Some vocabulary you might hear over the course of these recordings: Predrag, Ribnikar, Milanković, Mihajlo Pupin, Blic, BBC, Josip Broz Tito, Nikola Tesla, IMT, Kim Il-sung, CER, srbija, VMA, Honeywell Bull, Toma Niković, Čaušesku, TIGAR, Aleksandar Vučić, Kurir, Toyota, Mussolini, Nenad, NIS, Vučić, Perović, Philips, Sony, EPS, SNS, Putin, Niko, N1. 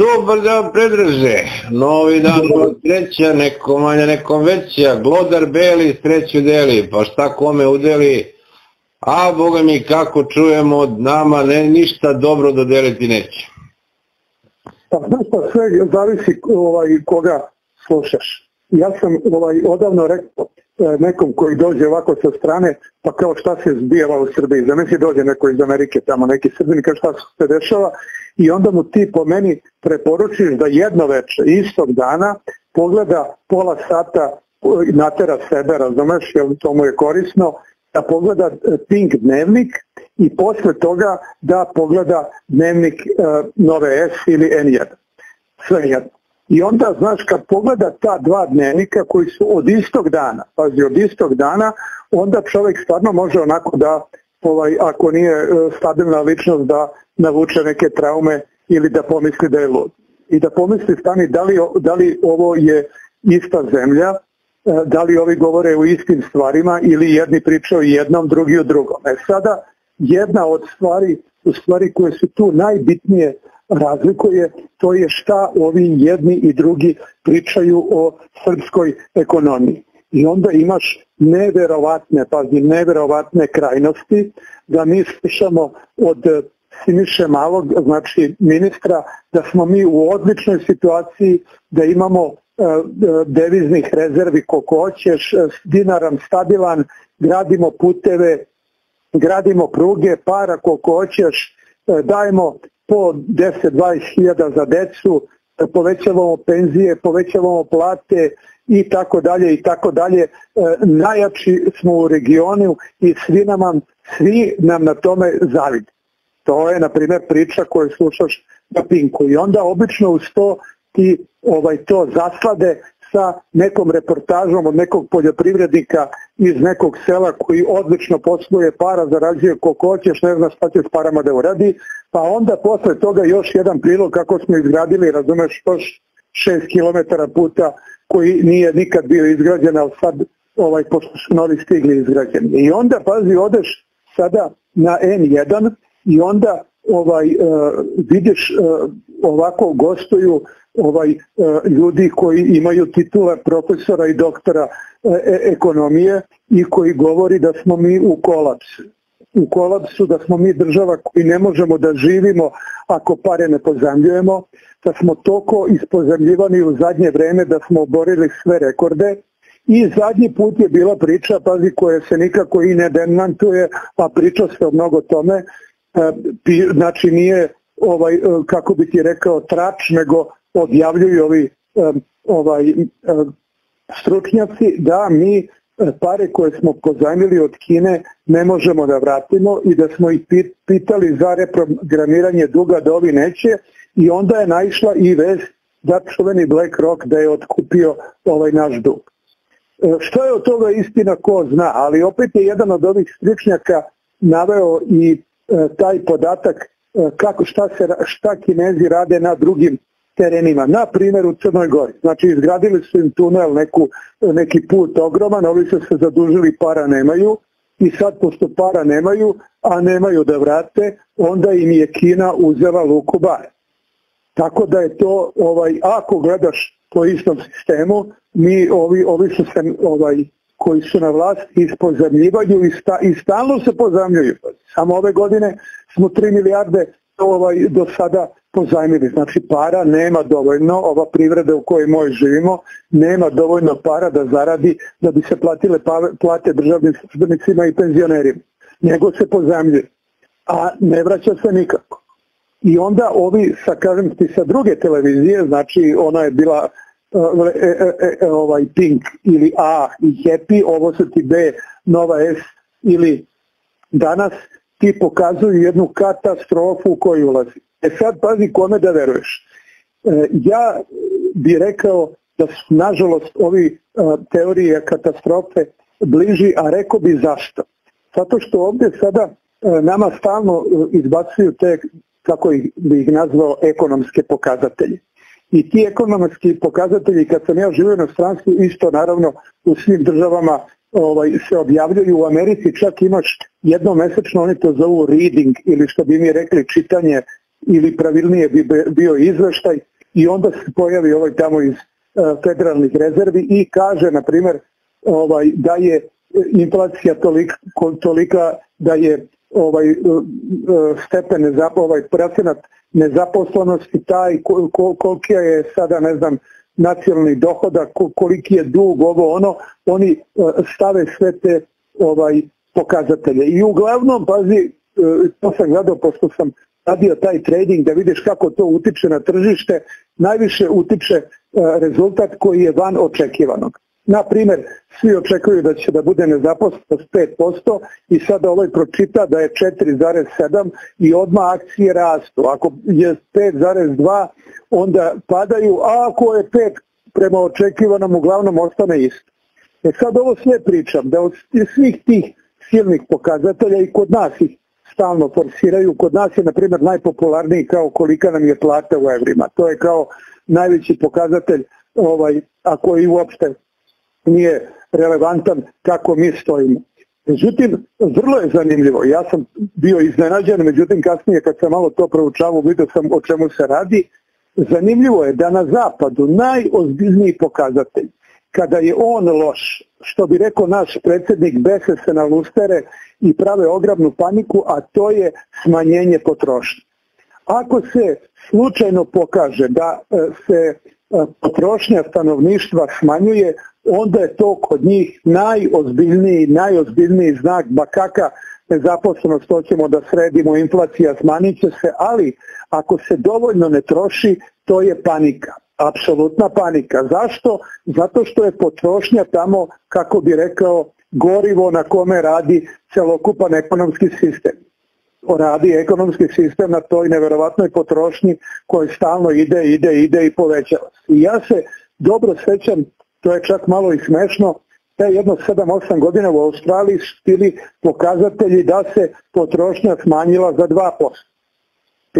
Dobar dan Predraže, novi dan sreća, neko manja, neko veća, glodar beli, sreću deli, pa šta kome udeli, a boga mi kako čujemo od nama, ne, ništa dobro dodeliti neće. Pa znaš šta, sve zavisi koga slušaš. Ja sam odavno rekao nekom koji dođe ovako sa strane, pa kao šta se zbijava u Srbiji, za meni dođe neko iz Amerike tamo, neki Srbini, kao šta se dešava, i onda mu ti po meni preporučiš da jedno večer istog dana pogleda pola sata, natera sebe, razumeš, jer to mu je korisno, da pogleda Pink dnevnik i posle toga da pogleda dnevnik Nove S ili N1, sve jedno. I onda, znaš, kad pogleda ta dva dnevnika koji su od istog dana, pazi, od istog dana, onda čovjek stvarno može onako da, ako nije stabilna ličnost, da navuče neke traume ili da pomisli da je lud. I da pomisli, stani, da li ovo je ista zemlja, da li ovi govore o istim stvarima ili jedni pričaju jednom, drugi o drugom. E sada, jedna od stvari koje su tu najbitnije razlikuje, to je šta ovi jedni i drugi pričaju o srpskoj ekonomiji. I onda imaš neverovatne, pazi, neverovatne krajnosti, da mi slušamo od Siniše Malog, znači ministra, da smo mi u odličnoj situaciji, da imamo deviznih rezervi koliko hoćeš, dinaram stabilan, gradimo puteve, gradimo pruge, para koliko hoćeš, dajemo po 10-20 hiljada za decu, povećavamo penzije, povećavamo plate i tako dalje i tako dalje. Najjači smo u regionu i svi nam na tome zavide. To je, na primjer, priča koju slušaš na Pinku. I onda obično uz to ti to zaslade sa nekom reportažom od nekog poljoprivrednika iz nekog sela koji odlično posluje, para zarađuje koliko hoćeš, ne znaš šta će s parama da uradi, pa onda posle toga još jedan prilog kako smo izgradili, razumeš, još 6 kilometara puta koji nije nikad bio izgrađen, ali sad pošto su novi stigli izgrađeni. I onda, pazi, odeš sada na N1 i onda vidiš ovako gostuju ljudi koji imaju titule profesora i doktora ekonomije i koji govori da smo mi u kolapsu. U kolapsu, da smo mi država koji ne možemo da živimo ako pare ne pozajmljujemo, da smo toliko ispozajmljivani u zadnje vreme da smo oborili sve rekorde. I zadnji put je bila priča, pazi, koja se nikako i ne demantuje, a priča se o mnogo tome, znači nije, kako bi ti rekao, trač, nego objavljuju ovi stručnjaci da mi pare koje smo pozajmili od Kine ne možemo da vratimo i da smo ih pitali za reprogramiranje duga da ovi neće, i onda je naišla i vez da čuveni BlackRock da je otkupio ovaj naš dug. Što je od toga istina ko zna, ali opet je jedan od ovih stručnjaka naveo i taj podatak šta Kinezi rade na drugim terenima, na primjer u Crnoj Gori. Znači, izgradili su im tunel, neki put ogroman, ovi su se zadužili, para nemaju, i sad pošto para nemaju, a nemaju da vrate, onda im je Kina uzela luku bare. Tako da je to, ako gledaš po istom sistemu, mi ovi su se, koji su na vlast, ispozajmljuju i stalno se pozajmljuju. Samo ove godine smo 3 milijarde do sada pozajmili. Znači, para nema dovoljno, ova privreda u kojoj mi živimo nema dovoljno para da zaradi da bi se platile plate državnim službenicima i penzionerima, nego se pozajmljuje, a ne vraća se nikako. I onda ovi, kažem ti, sa druge televizije, znači ona je bila Pink ili A i Happy, ovo su ti B, Nova S ili Danas, ti pokazuju jednu katastrofu u koju ulazi. E sad, pazi kome da veruješ. Ja bi rekao da su, nažalost, ovi teorije katastrofe bliži, a rekao bi zašto. Zato što ovdje sada nama stalno izbacuju te, kako bi ih nazvao, ekonomske pokazatelje. I ti ekonomski pokazatelji, kad sam ja živio na stranstvu, isto naravno u svim državama se objavljuju. U Americi čak imaš jednomesečno, oni to zovu reading, ili što bi mi rekli čitanje, ili pravilnije bi bio izveštaj, i onda se pojavi ovaj tamo iz federalnih rezervi i kaže, na primjer, da je inflacija tolika da je stepen, procenat nezaposlenosti taj, koliki je sada, ne znam, nacionalni dohodak, koliki je dug, ovo ono, oni stave sve te pokazatelje. I uglavnom, pazi, to sam gledao pošto sam radio taj trading da vidiš kako to utiče na tržište, najviše utiče rezultat koji je van očekivanog. Na primjer, svi očekuju da će da bude nezaposlenost 5% i sada ovaj pročita da je 4,7 i odmah akcije rastu. Ako je 5,2 onda padaju, a ako je 5 prema očekivanom uglavnom ostane isto. E sad ovo sve pričam, da od svih tih silnih pokazatelja i kod nas ih stalno forsiraju, kod nas je na primjer najpopularniji kao kolika nam je plata u evrima. To je kao najveći pokazatelj, ako i uopšte nije relevantan kako mi stojimo. Međutim, vrlo je zanimljivo, ja sam bio iznenađen, međutim kasnije kad sam malo to proučavao vidio sam o čemu se radi, zanimljivo je da na zapadu najozbiljniji pokazatelj, kada je on loš, što bi rekao naš predsjednik, bese se na lustere i prave ogromnu paniku, a to je smanjenje potrošnje. Ako se slučajno pokaže da se potrošnja stanovništva smanjuje, onda je to kod njih najozbiljniji znak, ba kaka nezaposlenost hoćemo da sredimo, inflacija smanjit će se, ali ako se dovoljno ne troši, to je panika, apsolutna panika. Zašto? Zato što je potrošnja tamo, kako bi rekao, gorivo na kome radi celokupan ekonomski sistem. Radi ekonomski sistem na toj nevjerovatnoj potrošnji koja stalno ide i povećava se. I ja se dobro sećam, to je čak malo i smešno, da je jedno 7-8 godina u Australiji bili pokazatelji da se potrošnja smanjila za 2%.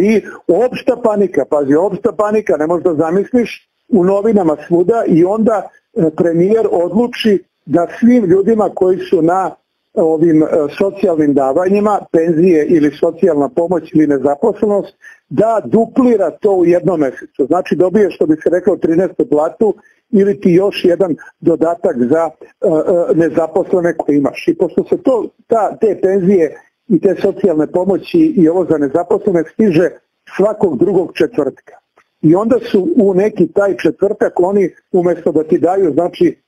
I opšta panika, pazi, opšta panika, ne možda zamisliš, u novinama svuda, i onda premijer odluči da svim ljudima koji su na ovim socijalnim davanjima, penzije ili socijalna pomoć ili nezaposlenost, da duplira to u jednom mjesecu. Znači dobije, što bi se rekao, 13. platu ili ti još jedan dodatak za nezaposlene koje imaš. I pošto se te penzije i te socijalne pomoći i ovo za nezaposlene stiže svakog drugog četvrtka. I onda su u neki taj četvrtak oni umjesto da ti daju, znači,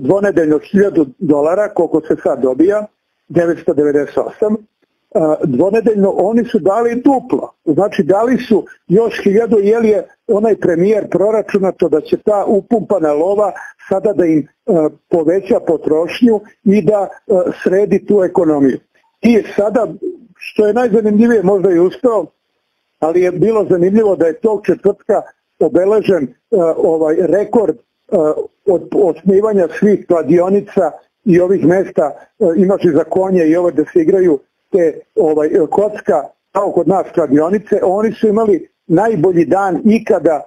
dvonedeljno $1.000, koliko se sad dobija, 998, dvonedeljno oni su dali duplo. Znači dali su još 1000, jer je onaj premijer proračunato da će ta upumpana lova sada da im poveća potrošnju i da sredi tu ekonomiju. I sada, što je najzanimljivije možda i ustao, ali je bilo zanimljivo da je tog četvrtka obeležen rekord od osnivanja svih kladionica i ovih mjesta, imaš i za konje i ovo da se igraju te kocka, kao kod nas kladionice, oni su imali najbolji dan ikada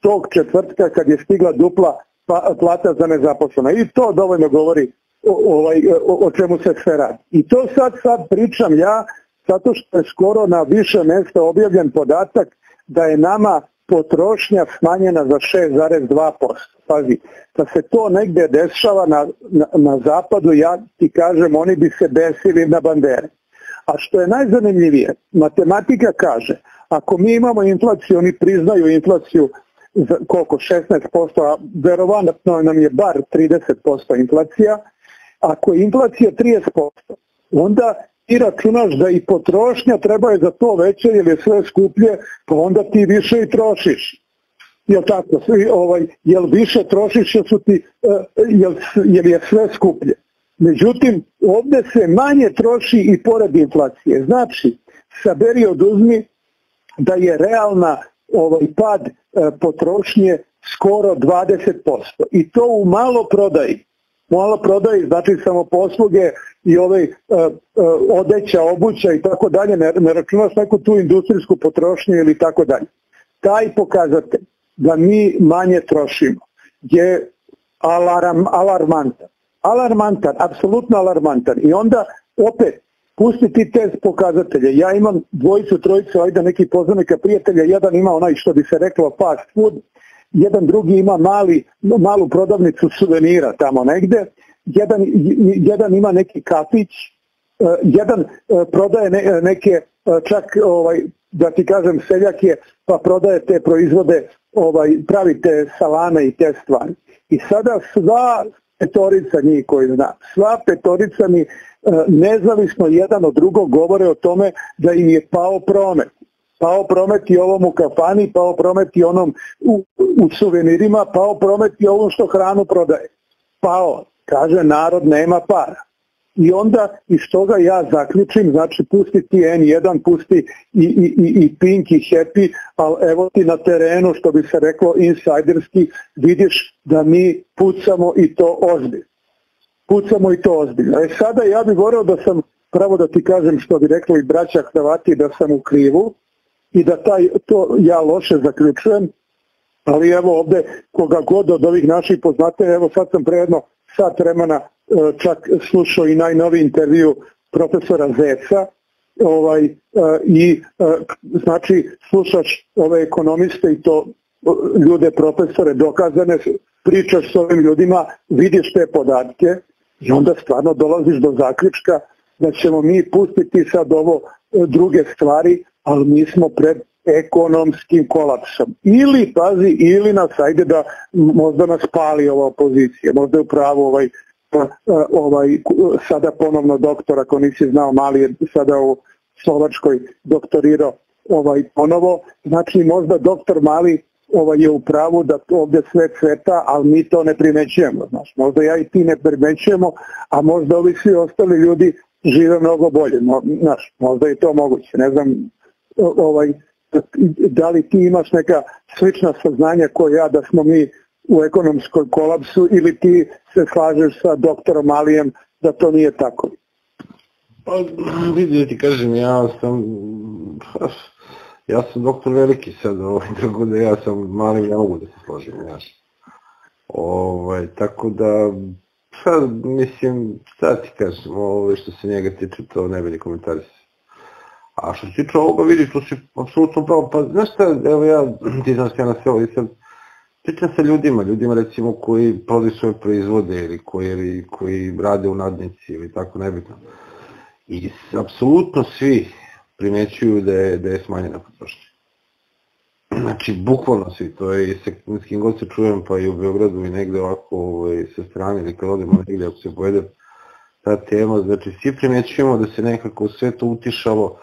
tog četvrtka kad je stigla dupla plata za nezaposlena. I to dovoljno govori o čemu se sve radi. I to sad pričam ja, zato što je skoro na više mjesta objavljen podatak da je nama potrošnja smanjena za 6,2%. Pazi, da se to negdje dešava na zapadu, ja ti kažem, oni bi se besili na bandere. A što je najzanimljivije, matematika kaže, ako mi imamo inflaciju, oni priznaju inflaciju koliko, 16%, a verovatno nam je bar 30% inflacija, ako je inflacija 30%, onda ti računaš da i potrošnja treba je za to veće jer je sve skuplje, pa onda ti više i trošiš. Jel tako? Jel više trošiš jer je sve skuplje. Međutim, ovdje se manje troši i pored inflacije. Znači, saberi oduzmi da je realna pad potrošnje skoro 20%. I to u maloprodaji. Maloprodaji, znači samoposluge i odeća, obuća i tako dalje, ne računaš neku tu industrijsku potrošnju ili tako dalje. Taj pokazatelj da mi manje trošimo je alarmantan. Alarmantan, apsolutno alarmantan. I onda opet pusti ti test pokazatelje. Ja imam dvojicu, trojicu, ajde neki poznanika prijatelja, jedan ima onaj što bi se reklo fast food, jedan drugi ima malu prodavnicu suvenira tamo negde, jedan ima neki kafić, jedan prodaje neke, čak da ti kažem seljak je, pa prodaje te proizvode, pravite salame i te stvari. I sada sva petorica njih koji zna, sva petorica mi nezavisno jedan od drugog govore o tome da im je pao promet. Pao promet i ovom u kafani, pao promet i onom u suvenirima, pao promet i ovom što hranu prodaje. Pao, kaže narod nema para. I onda iz toga ja zaključim, znači pusti ti N1, pusti i Pink i Happy, ali evo ti na terenu, što bi se reklo insajderski, vidiš da mi pucamo i to ozbiljno. Pucamo i to ozbiljno. E sada ja bih voleo da sam, pravo da ti kažem što bi rekli braća Hrvati, da sam u krivu i da to ja loše zaključujem, ali evo ovde koga god od ovih naših poznate, evo sad sam prejedno sat vremena čak slušao i najnoviji intervju profesora Zeca i znači slušaš ove ekonomiste i to ljude profesore dokazane, pričaš s ovim ljudima, vidiš te podatke i onda stvarno dolaziš do zaključka da ćemo mi pustiti sad ovo druge stvari, ali mi smo pred ekonomskim kolapsom. Ili, pazi, ili nas, ajde da možda nas pali ova opozicija, možda je upravo sada ponovno doktor, ako nisi znao, Mali je sada u Slovačkoj doktorirao ponovo, znači možda doktor Mali je u pravu da ovdje sve cveta, ali mi to ne primećujemo, znaš, možda ja i ti ne primećujemo, a možda ovi svi ostali ljudi žive mnogo bolje, znaš, možda je to moguće, ne znam da li ti imaš neka slična saznanja koja ja da smo mi u ekonomskom kolapsu ili ti se slažeš sa doktorom Alijem da to nije tako? Pa vidi, ja ti kažem, ja sam doktor veliki sad, tako da ja sam Mali, ja mogu da se slažem. Tako da, sad mislim, sad ti kažem, što se njega tiče, to ne bili komentari. A što se tiče ovoga, vidi, to si apsolutno pravo, pa znaš šta, evo ja, ti znaš ja na sve ovdje sad, pričam sa ljudima recimo koji prodaju svoje proizvode ili koji rade u nadnici ili tako nebitno. I apsolutno svi primećuju da je smanjena potrošnja. Znači, bukvalno svi, to je s kim god se čujem, pa i u Beogradu i negde ovako sa strane ili kad odemo negde ako se pojedem ta tema, znači svi primećujemo da se nekako sve to utišalo.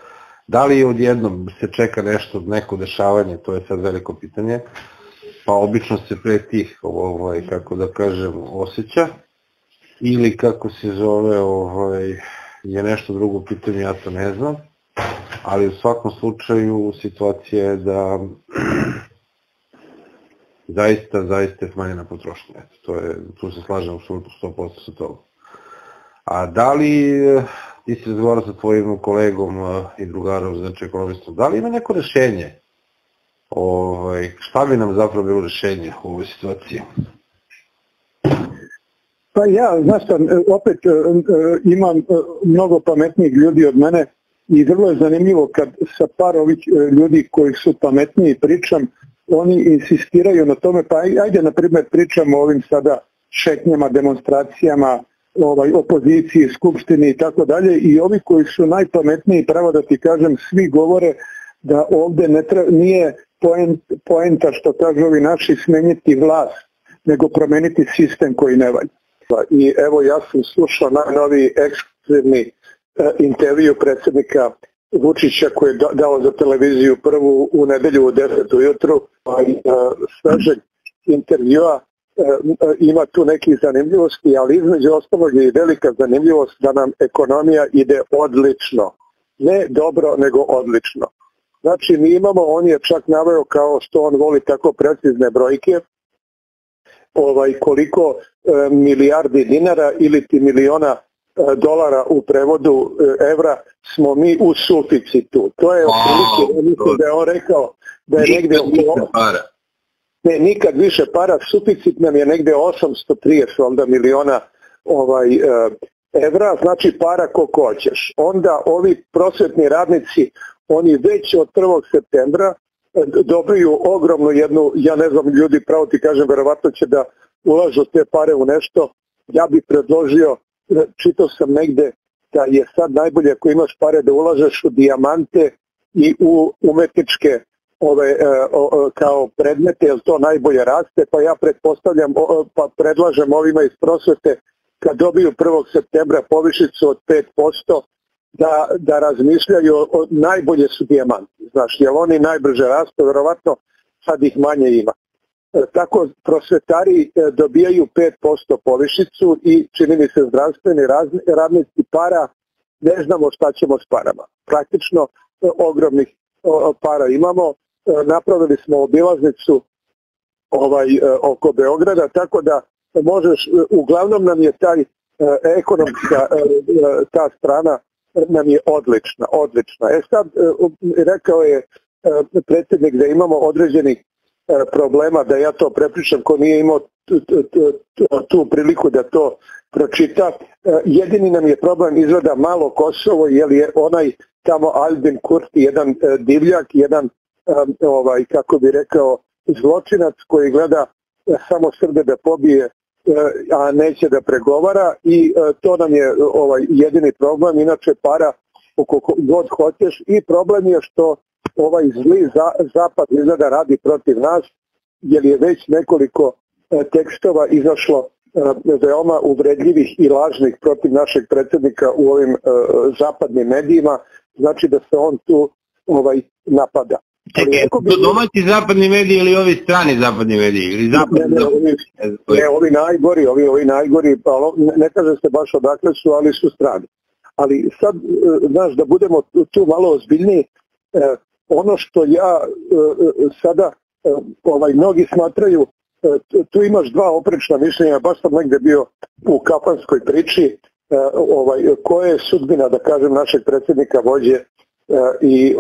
Da li je odjednom se čeka nešto, neko dešavanje, to je sad veliko pitanje. Pa obično se pre tih, kako da kažem, osjeća, ili kako se zove, je nešto drugo pitanje, ja to ne znam, ali u svakom slučaju situacija je da zaista je smanjena potrošnja, tu se slažem apsolutno 100% sa toga. A da li, ti si razgovarao sa tvojim kolegom i drugarom, znači ekonomistom, da li ima neko rešenje? Šta bi nam zapravo bilo rješenje u ovoj situaciji? Pa ja, znaš šta, opet imam mnogo pametnijih ljudi od mene i vrlo je zanimljivo kad sa par ovih ljudi koji su pametniji pričam, oni insistiraju na tome, pa ajde na primjer pričamo o ovim sada šetnjama, demonstracijama, opoziciji, skupštini i tako dalje i ovi koji su najpametniji, pravo da ti kažem, svi govore da ovdje nije poenta što kažu ovi naši smeniti vlast, nego promeniti sistem koji ne valja. I evo ja sam slušao najnoviji ekskluzivni intervju predsjednika Vučića koji je dao za televiziju prvu u nedelju u 10 ujutru. Svežeg intervjua ima tu nekih zanimljivosti, ali između ostalog je i velika zanimljivost da nam ekonomija ide odlično. Ne dobro, nego odlično. Znači mi imamo, on je čak naveo kao što on voli tako precizne brojke, koliko milijardi dinara ili ti miliona dolara u prevodu evra smo mi u suficitu. To je otprilike da je on rekao da je negdje oko... Ne, nikad više para, suficit nam je negdje 830 miliona evra, znači para ko hoćeš. Onda ovi prosvetni radnici, oni već od 1. septembra dobiju ogromnu jednu, ja ne znam, ljudi, pravo ti kažem, verovatno će da ulažu te pare u nešto. Ja bih predložio, čitao sam negde, da je sad najbolje ako imaš pare da ulažeš u dijamante i u umetničke kao predmete, jer to najbolje raste, pa ja predlažem ovima iz prosvete kad dobiju 1. septembra povišicu od 5% da razmišljaju najbolje su dijamanti, znaš, jer oni najbrže rastu, verovatno sad ih manje ima. Tako prosvetari dobijaju 5% povišicu i čini mi se zdravstveni radnici para, ne znamo šta ćemo s parama. Praktično ogromnih para imamo, napravili smo obilaznicu oko Beograda, tako da možeš, uglavnom nam je taj ekonomska ta strana nam je odlična, odlična. E sad, rekao je predsjednik da imamo određenih problema, da ja to prepričam ko nije imao tu priliku da to pročita. Jedini nam je problem izgleda malo Kosovo, jer je onaj tamo Albin Kurti, jedan divljak, jedan, kako bi rekao, zločinac koji gleda samo Srbe da pobije, a neće da pregovara, i to nam je jedini problem, inače para koliko god hoćeš, i problem je što ovaj zli zapad izgleda radi protiv nas, jer je već nekoliko tekstova izašlo veoma uvredljivih i lažnih protiv našeg predsjednika u ovim zapadnim medijima, znači da se on tu napada. To domaći zapadni mediji ili ovi strani zapadni mediji? Ne, ovi najgori, ne kaže se baš odakle su, ali su strani. Ali sad, znaš, da budemo tu malo ozbiljniji, ono što ja sada, mnogi smatraju, tu imaš dva oprečna mišljenja, baš sam negde bio u kafanskoj priči, koja je sudbina, da kažem, našeg predsjednika, vođe i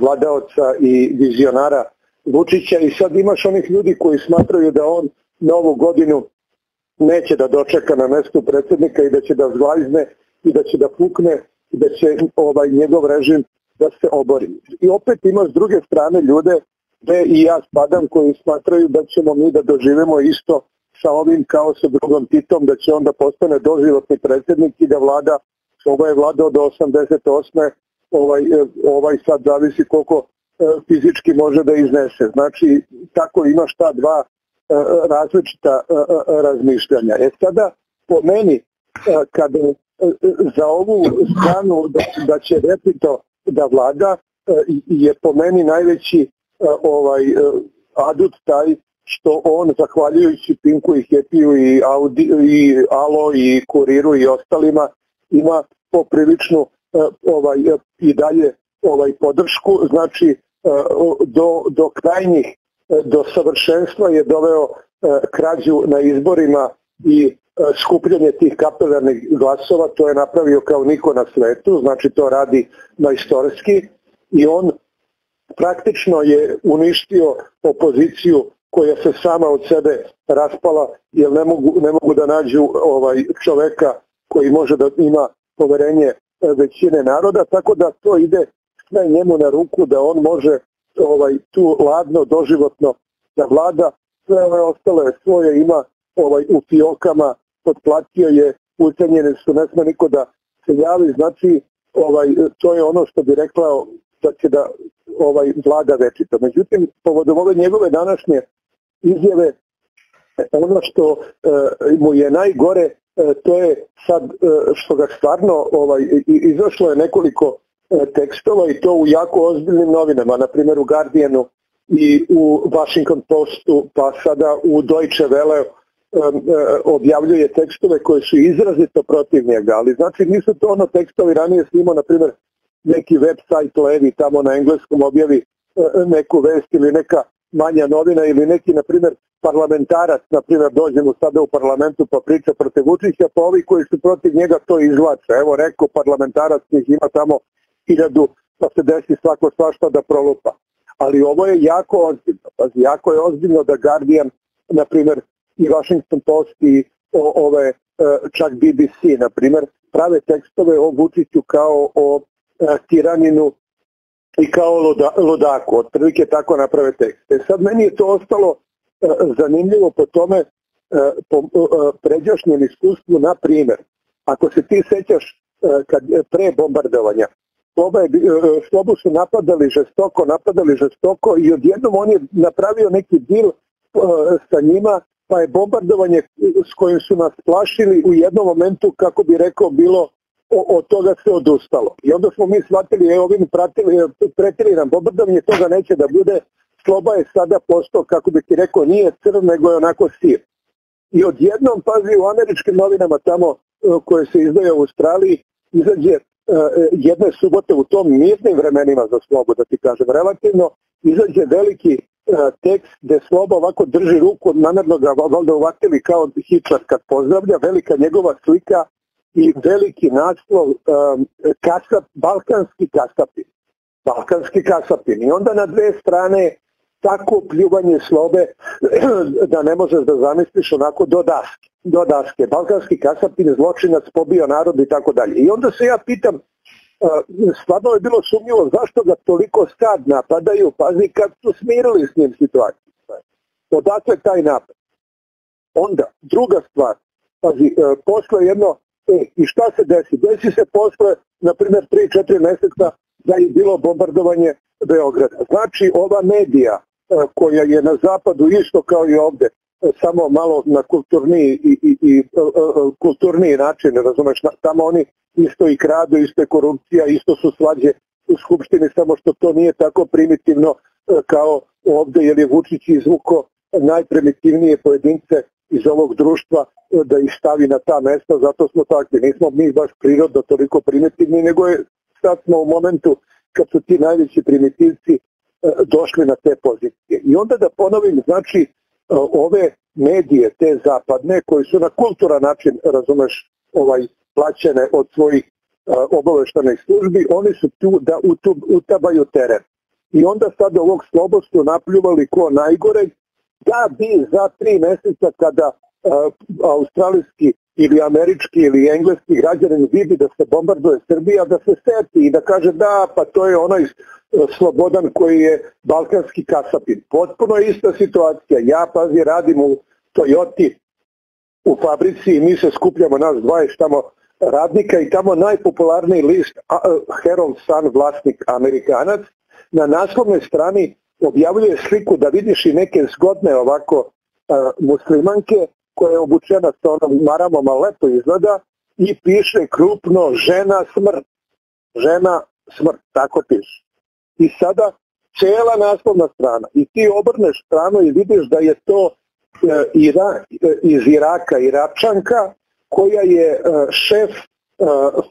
vladaoca i vizionara Vučića, i sad imaš onih ljudi koji smatraju da on novu godinu neće da dočeka na mestu predsjednika i da će da zvalizne i da će da pukne i da će njegov režim da se obori. I opet ima s druge strane ljude, gde i ja spadam, koji smatraju da ćemo mi da doživemo isto sa ovim kao sa drugom Titom, da će onda postane doživotni predsjednik i da vlada, ovaj je vladao do 88. ovaj sad zavisi koliko fizički može da iznese. Znači, tako imaš ta dva različita razmišljanja. E sada, po meni, kad za ovu stranu da će Repito da vlada, je po meni najveći adut taj što on, zahvaljujući Pinku i Hepiju i Alo i Kuriru i ostalima, ima popriličnu i dalje podršku, znači do krajnjih, do savršenstva je doveo krađu na izborima i skupljanje tih kapilarnih glasova, to je napravio kao niko na svetu, znači to radi majstorski, i on praktično je uništio opoziciju koja se sama od sebe raspala, jer ne mogu da nađu čoveka koji može da ima poverenje većine naroda, tako da to ide sve njemu na ruku da on može tu ladno, doživotno da vlada. Sve ove ostale svoje ima u fiokama, potplatio je, ucenjeni su, ne sme niko da se javi, znači to je ono što bi rekao da će da vlada večito. Međutim, povodom ove njegove današnje izjave, ono što mu je najgore, to je sad što ga stvarno izašlo je nekoliko tekstova, i to u jako ozbiljnim novinama, na primjer u Guardianu i u Washington Postu, pa sada u Deutsche Welle objavljuje tekstove koje su izrazito protiv njega, ali znači nisu to ono tekstovi, ranije snimao na primjer neki website levi tamo na engleskom objavi neku vest ili neka manja novina, ili neki na primjer parlamentarac, na primjer dođe mu sada u parlamentu pa priča protiv Vučića, pa ovi koji su protiv njega to izvlače. Evo, rekao parlamentarac, njih ima tamo 1000, pa se desi svako svašta da prolupa. Ali ovo je jako ozbiljno, jako je ozbiljno da Guardian, na primjer, i Washington Post i čak BBC, na primjer, prave tekstove o Vučiću kao o tiraninu i kao ludaku, otprilike tako naprave tekste. Sad meni je to ostalo zanimljivo po tome, po pređašnjem iskustvu, na primer, ako se ti sećaš pre bombardovanja, Slobu su napadali žestoko i odjednom on je napravio neki dil sa njima, pa je bombardovanje s kojim su nas plašili u jednom momentu, kako bi rekao, bilo od toga se odustalo. I onda smo mi shvatili, ovim pretili nam bombardovanje, toga neće da bude. Sloba je sada postao, kako bi ti rekao, nije crn, nego je onako siv. I odjednom, pazi, u američkim novinama tamo koje se izdaju u Australiji, izađe jedne subote u tom mirnim vremenima za Slobu, da ti kažem, relativno, izađe veliki tekst gde Sloba ovako drži ruku, namerno ga valjda uvatili kao Hitler kad pozdravlja, velika njegova slika i veliki naslov Balkanski kasapin. I onda na dve strane tako pljuvanje Slobe da ne možeš da zamisliš, onako do daske. Balkanski kasapin, zločinac, pobio narod i tako dalje. I onda se ja pitam, stvarno je bilo sumnjivo zašto ga toliko sad napadaju, pazi kad su smirili s njim situaciju. Odakle taj napad? Onda, druga stvar, pazi, posle jedno, i šta se desi? Desi se posle, na primjer, 3-4 meseca da je bilo bombardovanje Beograda. Znači, ova medija koja je na zapadu isto kao i ovde, samo malo na kulturniji način, razumeš, tamo oni isto i kradu, isto je korupcija, isto su svađe u Skupštini, samo što to nije tako primitivno kao ovde, jer je Vučić izvuko najprimitivnije pojedince iz ovog društva da ih stavi na ta mesta, zato smo takvi, nismo mi baš prirodno toliko primitivni, nego je sad smo u momentu kad su ti najveći primitivci došli na te pozicije. I onda da ponovim, znači, ove medije, te zapadne, koji su na kulturan način, razumeš, plaćene od svojih obaveštajnih službi, oni su tu da utabaju teren. I onda sad ovog Slobu su napljuvali ko najgore, da bi za 3 meseca kada australijski ili američki ili engleski građanin vidi da se bombarduje Srbija, da se seti i da kaže da, pa to je onaj Slobodan koji je balkanski kasapin. Potpuno je ista situacija. Ja, pazi, radim u Toyoti u fabrici i mi se skupljamo, nas 20 tamo radnika, i tamo najpopularniji list Herald Sun, vlasnik Amerikanac, na naslovnoj strani objavljuje sliku, da vidiš, i neke zgodne ovako muslimanke koja je obučena sa onom maramom, a lepo izgleda, i piše krupno žena smrt, tako piše. I sada cela naslovna strana, i ti obrneš stranu i vidiš da je to iz Iraka, Iračanka, koja je šef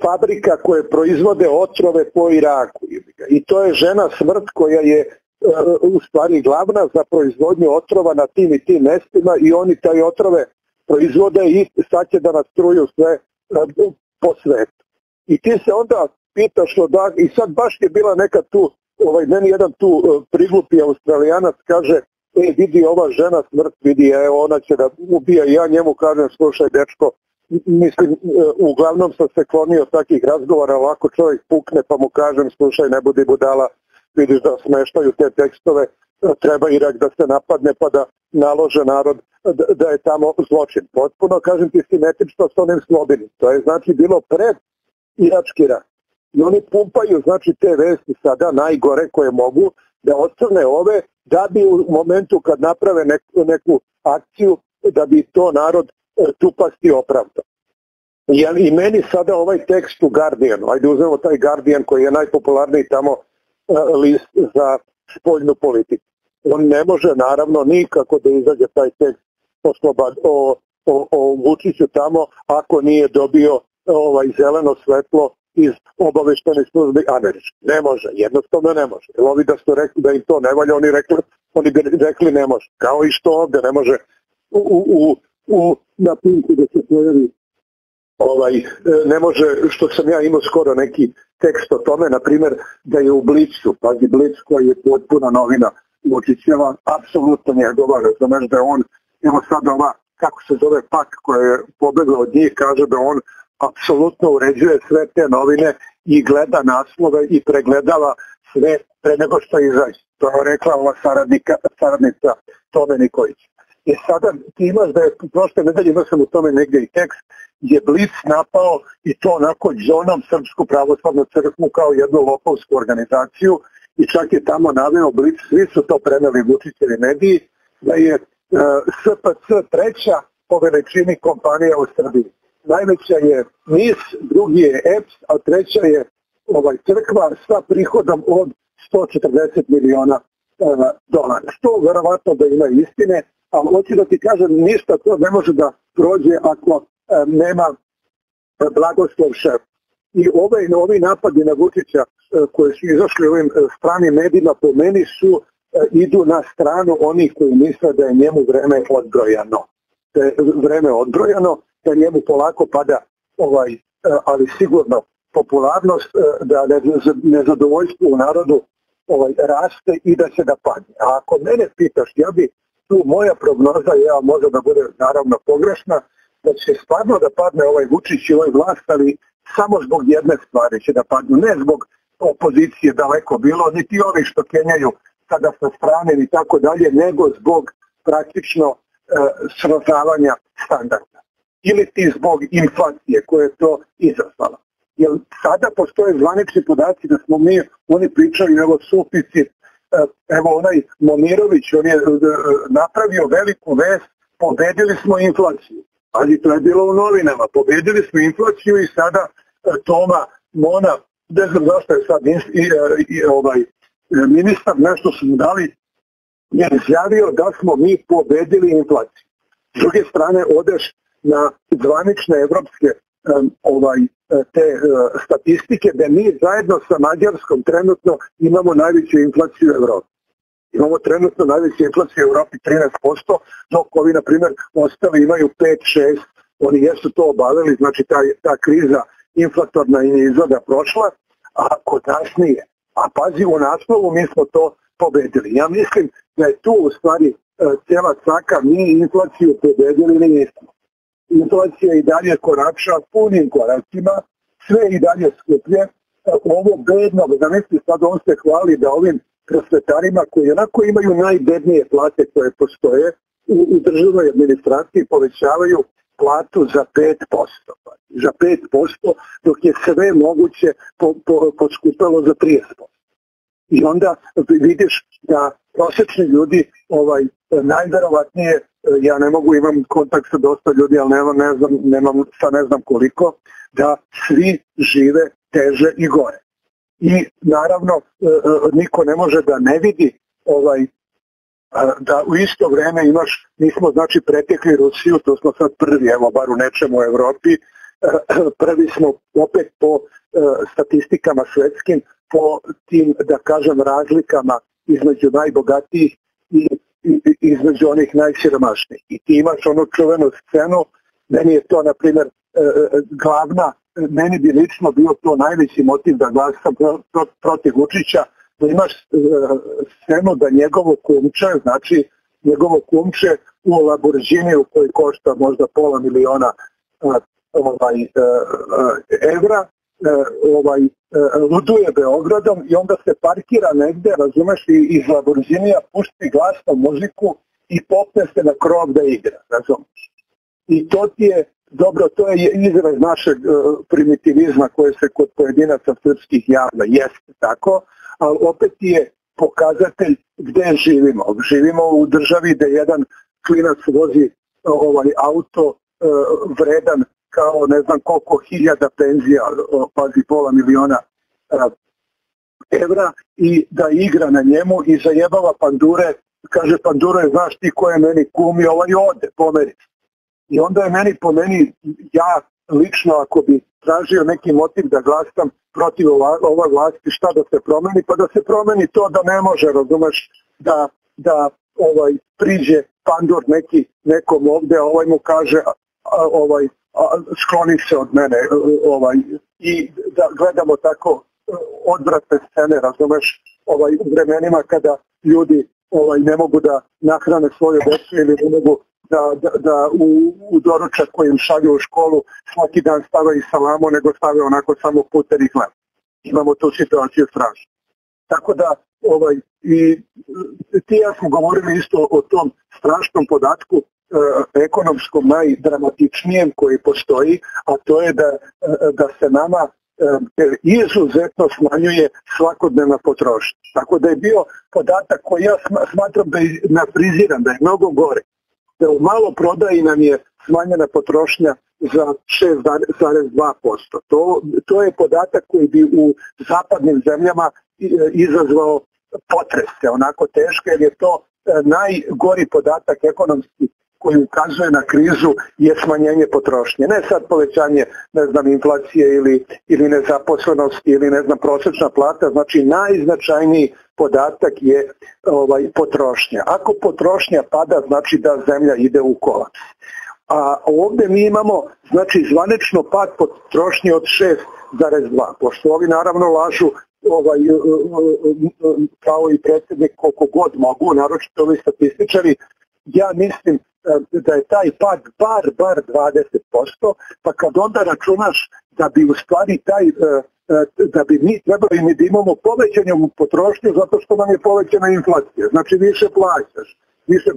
fabrika koje proizvode otrove po Iraku. I to je žena smrt koja je u stvari glavna za proizvodnju otrova na tim i tim mestima, i oni taj otrove proizvode i sad će da nastruju sve po svetu. I ti se onda pitaš, i sad baš je bila neka tu, meni jedan tu priglupi Australijanac kaže, vidi ova žena smrt, vidi, evo ona će da ubija, i ja njemu kažem, slušaj dečko, mislim, uglavnom sam se klonio takvih razgovara, ovako čovjek pukne pa mu kažem, slušaj, ne budi budala, vidiš da smeštaju te tekstove, treba Irak da se napadne pa da nalože narod da je tamo zločin. Potpuno, kažem ti, simetrično s onim Slobinim. To je znači bilo pred irački rat. I oni pumpaju, znači, te vesti sada najgore koje mogu da ocrne ove, da bi u momentu kad naprave neku akciju, da bi to narod tupasti opravdao. I meni sada ovaj tekst u Guardianu, ajde uzmemo taj Guardian koji je najpopularniji tamo list za spoljnu politiku. On ne može naravno nikako da izađe taj tekst o Vučiću tamo ako nije dobio zeleno svetlo iz obaveštajne službe američke. Ne može, jednostavno ne može. Ovi da su rekli da im to ne valja, oni bi rekli ne može. Kao i što ovde ne može na Pinku da se pojavi. Ne može, što sam ja imao skoro neki tekst o tome, na primjer, da je u Blicu, pazi, Blic koja je potpuna novina Vučićeva, apsolutno njegova, razumeš, da je on, evo sad ova, kako se zove, Pak koja je pobegla od njih, kaže da on apsolutno uređuje sve te novine i gleda naslove i pregledava sve pre nego što izađe. To je rekla ova saradnica Tome Niković. I sada ti imaš da je, prošle nedelje imao sam u tome negdje i tekst, je Blic napao i to onako džonom Srpsku pravoslavnu crkvu kao jednu lopovsku organizaciju i čak je tamo naveo Blic, svi su to preneli Vučićevi mediji, da je SPC treća po veličini kompanija u Srbiji. Najveća je NIS, drugi je EPS, a treća je crkva sa prihodom od 140 miliona dolara. Što verovatno da ima istine, ali hoću da ti kažem, ništa to ne može da prođe ako nema blagoslov šefa. I ovi napadi na Vučića koji su izašli ovim stranim medijima po meni su, idu na stranu onih koji misle da je njemu vreme odbrojano. Da je vreme odbrojano, da njemu polako pada, ali sigurno, popularnost, da nezadovoljstvo u narodu raste i da se da padne. A ako mene pitaš, ja bi tu moja prognoza, ja možda da bude naravno pogrešna, da će stvarno da padne ovaj Vučić i ovaj vlast, ali samo zbog jedne stvari će da padnu, ne zbog opozicije daleko bilo, niti ovi što kenjaju sada sa strane i tako dalje, nego zbog praktično srozavanja standarda. Ili ti zbog inflacije koja je to izazvala. Jer sada postoje zvanični podaci da smo mi, oni pričaju, evo suficit, evo onaj Momirović, on je napravio veliku vest, pobedili smo inflaciju. Ali to je bilo u novinama, pobedili smo inflaciju i sada Toma Mona, ne znam zašto je sad ministar, nešto su mu dali, je izjavio da smo mi pobedili inflaciju. S druge strane odeš na zvanične evropske te statistike da mi zajedno sa Mađarskom trenutno imamo najveću inflaciju u Evropi. Imamo trenutno najveću inflaciju u Evropi 13%, dok ovi, na primjer, ostali imaju 5-6, oni jesu to obavili, znači ta kriza inflatorna im je izgleda prošla, a kod nas nije. A pazi, u naslovu mi smo to pobedili. Ja mislim da je tu u stvari cela caka, mi inflaciju pobedili nismo. Inflacija i dalje korača punim koracima, sve i dalje skuplje. Ovo bedno, da misli sad on se hvali da ovim prosvetarima koji onako imaju najbednije plate koje postoje u državnoj administraciji povećavaju platu za 5%. Za 5% dok je sve moguće poskupilo za 30%. I onda vidiš da prosječni ljudi najverovatnije, ja ne mogu, imam kontakt sa dosta ljudi, ali nemam sa ne znam koliko, da svi žive teže i gore. I naravno niko ne može da ne vidi da u isto vreme imaš, nismo znači pretekli Rusiju, to smo sad prvi, evo bar u nečemu u Evropi, prvi smo opet po statistikama svetskim, po tim, da kažem, razlikama između najbogatijih i između onih najsiromašnijih. I ti imaš onu čuvenu scenu, meni je to, na primjer, glavna, meni bi lično bio to najveći motiv da glasam protiv Vučića, da imaš scenu da njegovo kumče, znači njegovo kumče u Lamborghiniju koji košta možda pola miliona evra, luduje Beogradom i onda se parkira negde, razumeš, iz Lamborghinija, pušti glasnu muziku i popne se na krov da igra, razumeš. I to ti je, dobro, to je izraz našeg primitivizma koje se kod pojedinaca srpskih javlja, jeste tako, ali opet je pokazatelj gde živimo. Živimo u državi gde jedan klinac vozi auto vredan kao ne znam koliko hiljada penzija, pazi, pola miliona evra, i da igra na njemu i zajebava pandure, kaže pandure, znaš ti ko je meni kum i ovaj ode, pomeri. I onda je meni, po meni, ja lično ako bi tražio neki motiv da glasam protiv ove vlasti, šta da se promeni, pa da se promeni to da ne može, razumeš, da priđe pandur nekom ovde, ovaj mu kaže skloni se od mene i da gledamo tako odvratne scene, razumeš, u vremenima kada ljudi ne mogu da nahrane svoju decu ili ne mogu da u doručak koji im šalju u školu svaki dan stave i salamu, nego stave onako samo puter i hleb. Imamo tu situaciju strašno. Tako da, i ti i ja smo govorili isto o tom strašnom podatku, ekonomskom najdramatičnijem koji postoji, a to je da se nama izuzetno smanjuje svakodnevna potrošnja. Tako da je bio podatak koji ja smatram da je napriziran, da je mnogo gore. Da u malo prodaji nam je smanjena potrošnja za 6,2%. To je podatak koji bi u zapadnim zemljama izazvao potrese, onako teške, jer je to najgori podatak ekonomski koji ukazuje na krizu je smanjenje potrošnje. Ne sad povećanje, inflacije ili nezaposlenosti ili prosječna plata, znači najznačajniji podatak je potrošnja. Ako potrošnja pada, znači da zemlja ide u kolaps. A ovdje mi imamo zvanično pad potrošnje od 6,2%, pošto ovi naravno lažu kao i predsjednik koliko god mogu, naročito ovi statističari. Ja mislim da je taj pad bar 20%, pa kad onda računaš da bi u stvari da bi mi trebali da imamo povećanju potrošnju zato što nam je povećana inflacija, znači više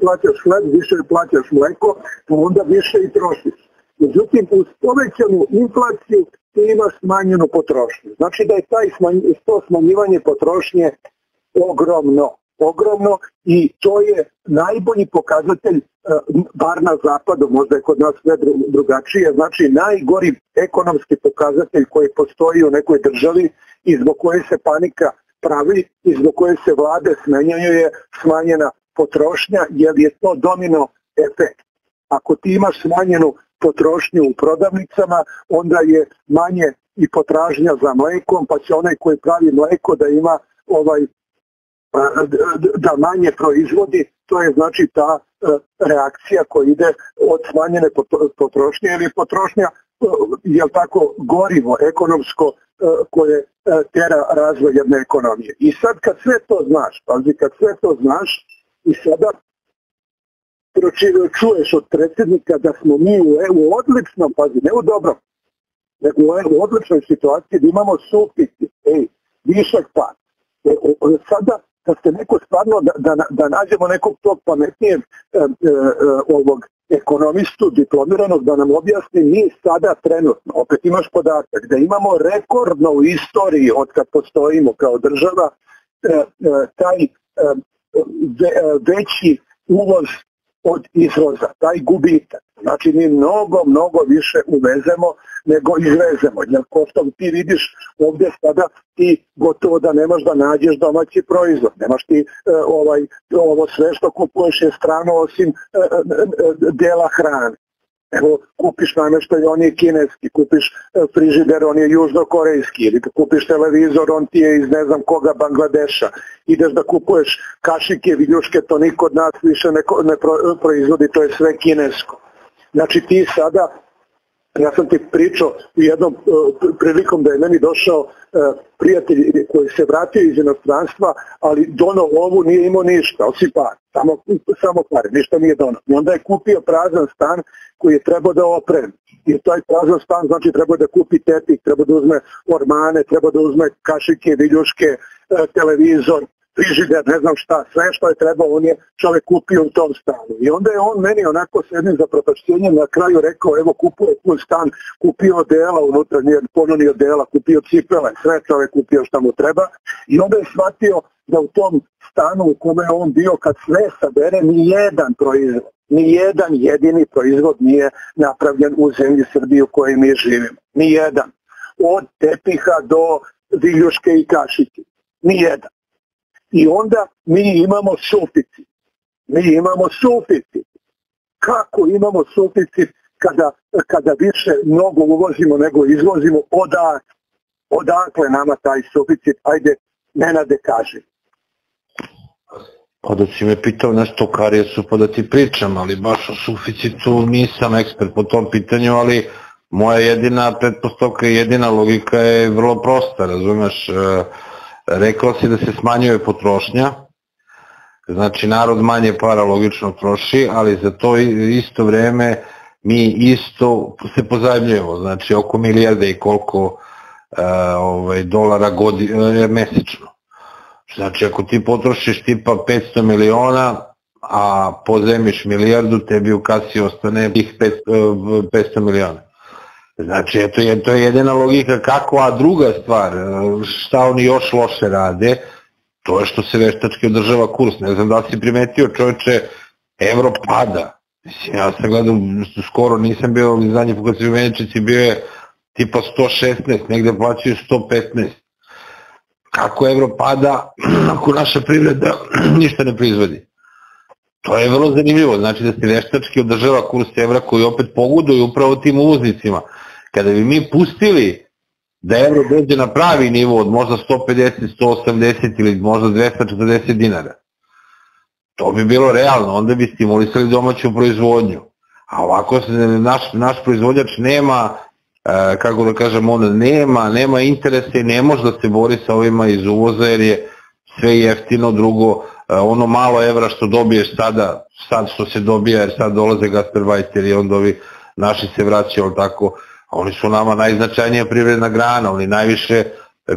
plaćaš hleb, više plaćaš mleko, pa onda više i trošiš. Međutim, uz povećanu inflaciju ti imaš smanjenu potrošnju. Znači da je to smanjivanje potrošnje ogromno i to je najbolji pokazatelj, bar na zapadu, možda je kod nas sve drugačije, znači najgori ekonomski pokazatelj koji postoji u nekoj državi i zbog koje se panika pravi i zbog koje se vlade smenjaju je smanjena potrošnja, jer je to domino efekt. Ako ti imaš smanjenu potrošnju u prodavnicama, onda je manje i potražnja za mlekom, pa će onaj koji pravi mleko da ima da manje proizvodi, to je znači ta reakcija koja ide od smanjene potrošnje ili potrošnja, je li tako, gorivo ekonomsko koje tera razvoj jedne ekonomije. I sad kad sve to znaš, pazi, kad sve to znaš i sada čuješ od predsjednika da smo mi u odličnom, pazi, ne u dobrom, nego u odličnoj situaciji da imamo suficit, višak pad. Sada da se neko stvarno, da nađemo nekog tog pametnijeg ekonomistu, diplomiranog, da nam objasni mi sada trenutno, opet imaš podatak, da imamo rekordno u istoriji od kad postojimo kao država taj veći uvoz od izvoza, taj gubitak. Znači mi mnogo više uvezemo nego izvezemo, jer ko što ti vidiš ovdje sada ti gotovo da nemaš da nađeš domaći proizvod, nemaš ti ovo sve što kupuješ je strano osim dela hrane. Evo, kupiš namještaj, on je kineski, kupiš frižider, on je južnokorejski, ili kupiš televizor, on ti je iz ne znam koga Bangladeša. Ideš da kupuješ kašike, viljuške, to niko od nas više ne proizvodi, to je sve kinesko. Znači ti sada, ja sam ti pričao jednom prilikom da je meni došao prijatelj koji se vratio iz inostranstva, ali donao ovu, nije imao ništa, osim par, samo par, ništa nije donao. I onda je kupio prazan stan koji je trebao da opremi. I taj prazan stan znači trebao da kupi tepih, trebao da uzme ormane, trebao da uzme kašike, viljuške, televizor, frižider, ne znam šta, sve što je trebao, on je čovjek kupio u tom stanu. I onda je on meni onako s jednim zaprepašćenjem na kraju rekao, evo kupuje tu stan, kupio odela unutra, ponunio odela, kupio cipele, sve čovjek kupio šta mu treba. I onda je shvatio da u tom stanu u kome je on bio, kad sve sabere, nijedan proizvod, nijedan jedini proizvod nije napravljen u zemlji Srbije u kojoj mi živimo. Nijedan. Od tepiha do viljuške i kašike. Nijedan. I onda mi imamo suficit. Mi imamo suficit. Kako imamo suficit kada više mnogo uvozimo nego izvozimo? Odakle nama taj suficit? Ajde, Nenade, kaži. Pa da si me pitao nešto o karijesu, pa da ti pričam, ali baš o suficitu nisam ekspert po tom pitanju, ali moja jedina pretpostavka i jedina logika je vrlo prosta, razumeš? Rekao si da se smanjuje potrošnja, Znači narod manje para logično troši, ali za to isto vreme mi isto se pozajmljujemo, znači oko milijarde i koliko dolara mesečno. Znači ako ti potrošiš tipa 500 miliona, a pozajmiš milijardu, tebi u kasi ostane tih 500 miliona. Znači to je jedina logika kako, a druga stvar, šta oni još loše rade, to je što se veštački održava kurs. Ne znam da li si primetio, čoveče, evro pada. Ja sam gledao, skoro nisam bio u zadnji po kada se u Venječici bio je tipa 116, negde plaćaju 115. Kako evro pada, ako naša privreda ništa ne proizvodi. To je vrlo zanimljivo, znači da se veštački održava kurs evra koji opet pogoduje upravo tim uvoznicima. Kada bi mi pustili da evro dođe na pravi nivo od možda 150, 180 ili možda 240 dinara, to bi bilo realno, onda bi stimulisali domaću proizvodnju. A ovako naš proizvođač nema, kako da kažem, onda nema interesa i ne može da se bori sa ovima iz uvoza jer je sve jeftino, drugo, ono malo evra što dobiješ sada, sad što se dobija jer sad dolaze gastarbajteri i onda ovi naši se vraćaju, ali tako, oni su nama najznačajnija privredna grana, oni najviše,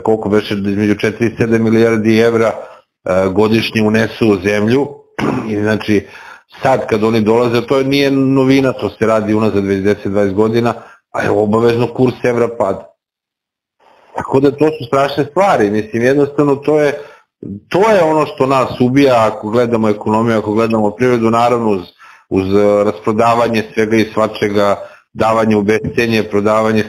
koliko beše, između 4 i 7 milijardi evra godišnje unesu u zemlju i znači sad kad oni dolaze, to nije novina, to se radi unazad 10-20 godina, a je obavezno kurs evra pada. Tako da to su strašne stvari, mislim jednostavno to je ono što nas ubija ako gledamo ekonomiju, ako gledamo privredu, naravno uz rasprodavanje svega i svačega, davanje u bescenje, prodavanje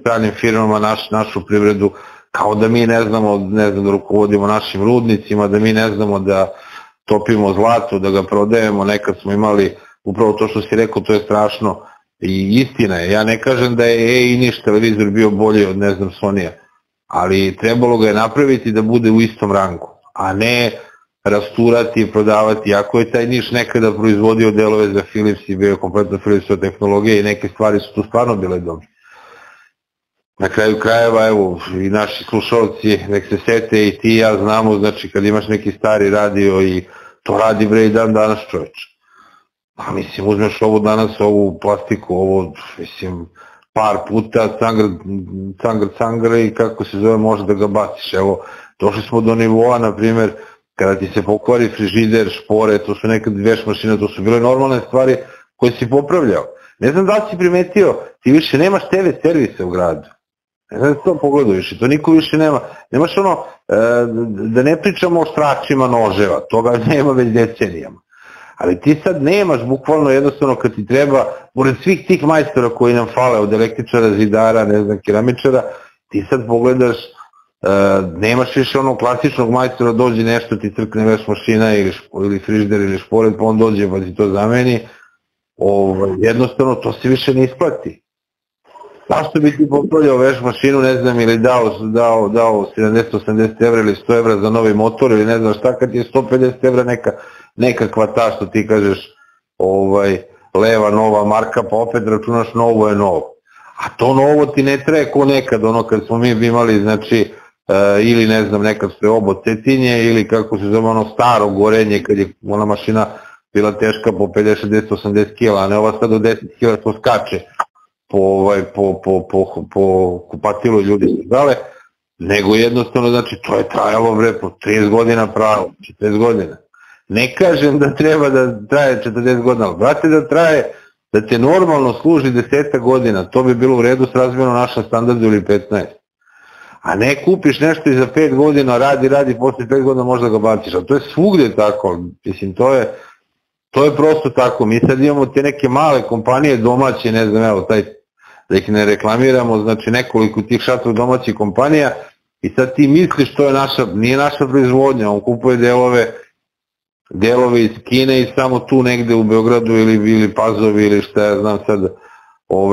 stranim firmama našu privredu, kao da mi ne znamo da rukovodimo našim rudnicima, da mi ne znamo da topimo zlato, da ga prodajemo, nekad smo imali, upravo to što si rekao, to je strašno i istina je. Ja ne kažem da je niš televizor bio bolji od Sonija, ali trebalo ga je napraviti da bude u istom rangu, a ne rasturati i prodavati. Ako je taj Niš nekada proizvodio delove za Philips i bio je kompletno Philipsova tehnologija i neke stvari su tu stvarno bile dobre. Na kraju krajeva, evo, i naši slušalci, nek se sete i ti i ja znamo, znači kad imaš neki stari radio i to radi bre i dan danas čoveč. A mislim, uzmeš ovu danas, ovu plastiku, ovo, mislim, par puta, cangr i kako se zove, može da ga baciš. Evo, došli smo do nivoa, na primer, kada ti se pokvari frižider, špore, to su nekad veš mašine, to su bile normalne stvari koje si popravljao. Ne znam da li si primetio, ti više nemaš TV servise u gradu. Ne znam da to pogledao više, to niko više nema. Nemaš ono, da ne pričamo o stračima noževa, toga nema već decenijama. Ali ti sad nemaš, bukvalno jednostavno kad ti treba, pored svih tih majstora koji nam fale, od električara, zidara, ne znam, keramičara, ti sad pogledaš, nemaš više onog klasičnog majstora, dođe nešto, ti crkne veš mašina ili frižider ili šporet, pa on dođe pa ti to zameni, jednostavno to se više ne isplati. Zašto bi ti popravljao veš mašinu, ne znam, ili dao 70-80 evra ili 100 evra za novi motor ili ne znam šta, kad je 150 evra nekakva ta što ti kažeš leva nova marka, pa opet računaš novo je novo. A to novo ti ne traje ko nekad, ono kad smo mi imali, znači, ili ne znam, nekad sve obo cetinje ili kako se zove ono staro gorenje kad je ona mašina bila teška po 50-80 kila, a ne ova sad od 10 kila to skače po kupatilu ljudi se zale, nego jednostavno, znači, to je trajalo bre po 30 godina pravo, 40 godina. Ne kažem da treba da traje 40 godina, ali brate da traje, da te normalno služi 10 godina, to bi bilo u redu s razmjerno našem standardu ili 15. A ne kupiš nešto i za 5 godina, radi, posle 5 godina možda ga baciš, ali to je svugde tako, mislim, to je prosto tako. Mi sad imamo te neke male kompanije domaće, ne znam, evo, da ih ne reklamiramo, znači nekoliko tih šatrov domaćih kompanija i sad ti misliš to je naša, nije naša proizvodnja, on kupuje delove iz Kine i samo tu negde u Beogradu ili Pazovi ili šta ja znam sad,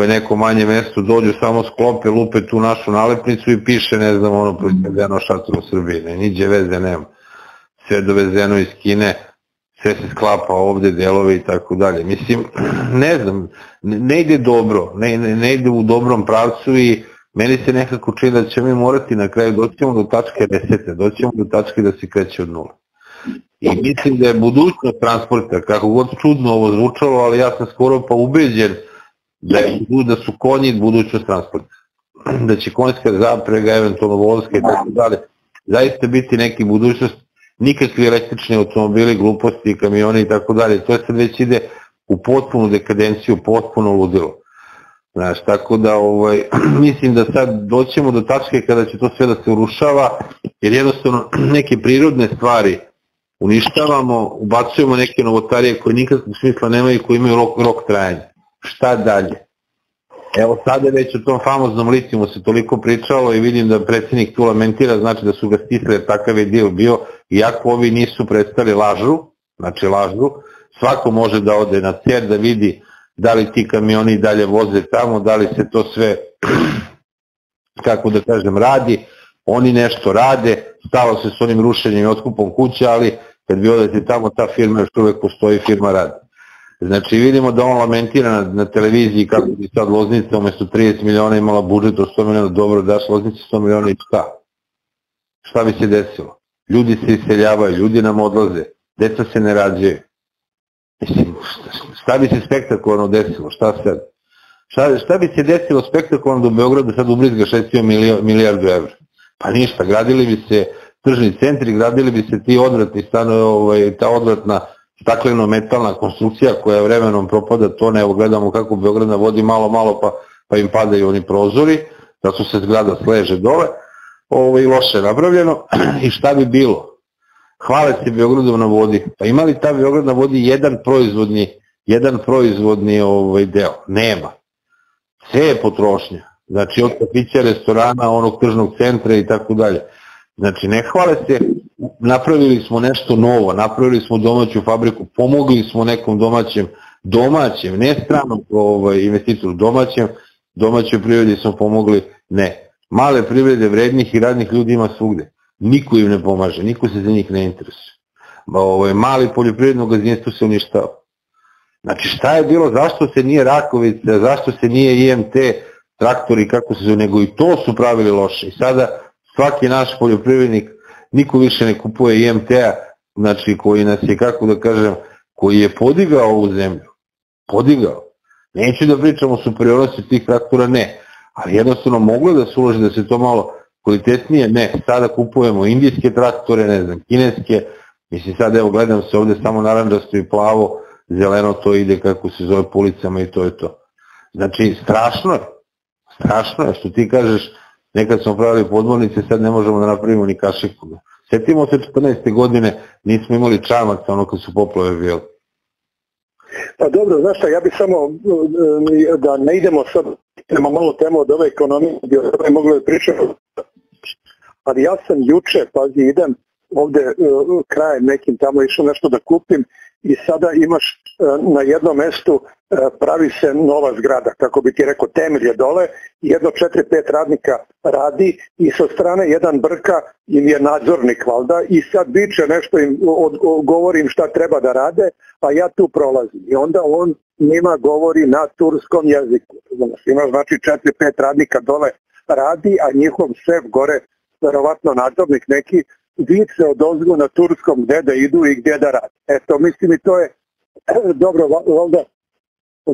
neko manje mesto dođu, samo sklope, lupe tu našu nalepnicu i piše, ne znam, ono proizvedeno šatrovo Srbije, niđe veze nema, sve dovezeno iz Kine, sve se sklapa ovde delove i tako dalje. Mislim, ne znam, ne ide dobro, ne ide u dobrom pravcu i meni se nekako čini da će mi morati na kraju doćemo do tačke 10, doćemo do tačke da se kreće od nula. I mislim da je budućnost transporta, kako god čudno ovo zvučalo, ali ja sam skoro pa ubeđen da su konji budućnost transporta. Da će konjska zaprega, eventualno volska i tako dalje, zaista biti neki budućnost, nikakvi električni automobili, gluposti, kamioni i tako dalje. To je sad već ide u potpunu dekadenciju, potpuno ludilo. Znaš, tako da mislim da sad doćemo do tačke kada će to sve da se urušava, jer jednostavno neke prirodne stvari uništavamo, ubacujemo neke novotarije koje nikakvog smisla nemaju i koje imaju rok trajanja. Šta dalje? Evo sada već o tom famoznom litijumu se toliko pričalo i vidim da predsjednik tu lamentira, znači da su ga stisle, takav je dio bio, iako ovi nisu prestali lažu, znači lažu, svako može da ode na CER da vidi da li ti kamioni dalje voze tamo, da li se to sve, kako da kažem, radi, oni nešto rade, stalo se s onim rušenjem i otkupom kuća, ali kad vi odete tamo, ta firma još uvek postoji, firma radi. Znači vidimo da on lamentira na televiziji kako bi sad Loznica umjesto 30 miliona imala budžet od 100 miliona, dobro daš Loznici 100 miliona i šta? Šta bi se desilo? Ljudi se iseljavaju, ljudi nam odlaze, deca se ne rađaju. Šta bi se spektakularno desilo? Šta sad? Šta bi se desilo spektakularno da u Beogradu sad ubrizga 6 milijardu evra? Pa ništa, gradili bi se tržni centri, gradili bi se ti odvratni stanovi, ta odvratna stakleno-metalna konstrukcija koja vremenom propada, to ne, evo gledamo kako Beograd vodi malo pa im padaju oni prozori, da su se zgrada sleže dole, i loše je napravljeno, i šta bi bilo? Hvale se Beogradom na vodi, pa ima li ta Beograd na vodi jedan proizvodni deo? Nema. Sve je potrošnja, znači od kafića, restorana, onog tržnog centra i tako dalje. Znači ne hvale se, napravili smo nešto novo, napravili smo domaću fabriku, pomogli smo nekom domaćem, ne stranom investitoru, domaćoj privredi smo pomogli, ne. Male privrede vrednih i radnih ljudi ima svugde, niko im ne pomaže, niko se za njih ne interesuje. Mali poljoprivredno gazdinstvo se uništava. Znači šta je bilo, zašto se nije Rakovica, zašto se nije IMT traktori, kako se zove, nego i to su pravili loše i sada svaki naš poljoprivrednik, niko više ne kupuje IMT-a, znači koji nas je, kako da kažem, koji je podigao ovu zemlju, podigao. Neću da pričam o superiornosti tih traktora, ne, ali jednostavno moglo da se uloži da se to malo kvalitetnije, ne, sada kupujemo indijske traktore, ne znam, kineske, mislim sad evo gledam se ovde samo narandžasto i plavo, zeleno to ide kako se zove po ulicama i to je to. Znači strašno je što ti kažeš, nekad smo pravili podmornice, sad ne možemo da napravimo ni kašiku. Sjetimo se 14. godine, nismo imali čamac, ono kad su poplave bile. Pa dobro, znaš šta, ja bih samo, da ne idemo sad, nema malo tema od ove ekonomije, gdje sam mogla da pričam, ali ja sam juče, pazi, idem ovde krajem nekim tamo išao nešto da kupim i sada imaš na jednom mestu pravi se nova zgrada, kako bi ti rekao, temelj je dole, jedno 4-5 radnika radi i sa strane jedan brka im je nadzornik valjda i sad biće nešto im govorim šta treba da rade, a ja tu prolazim i onda on njima govori na turskom jeziku. Imaš znači 4-5 radnika dole radi, a njihov šef gore, verovatno nadzornik neki, vice odozgo na turskom gde da idu i gde da rade. Eto, mislim i to je dobro valjda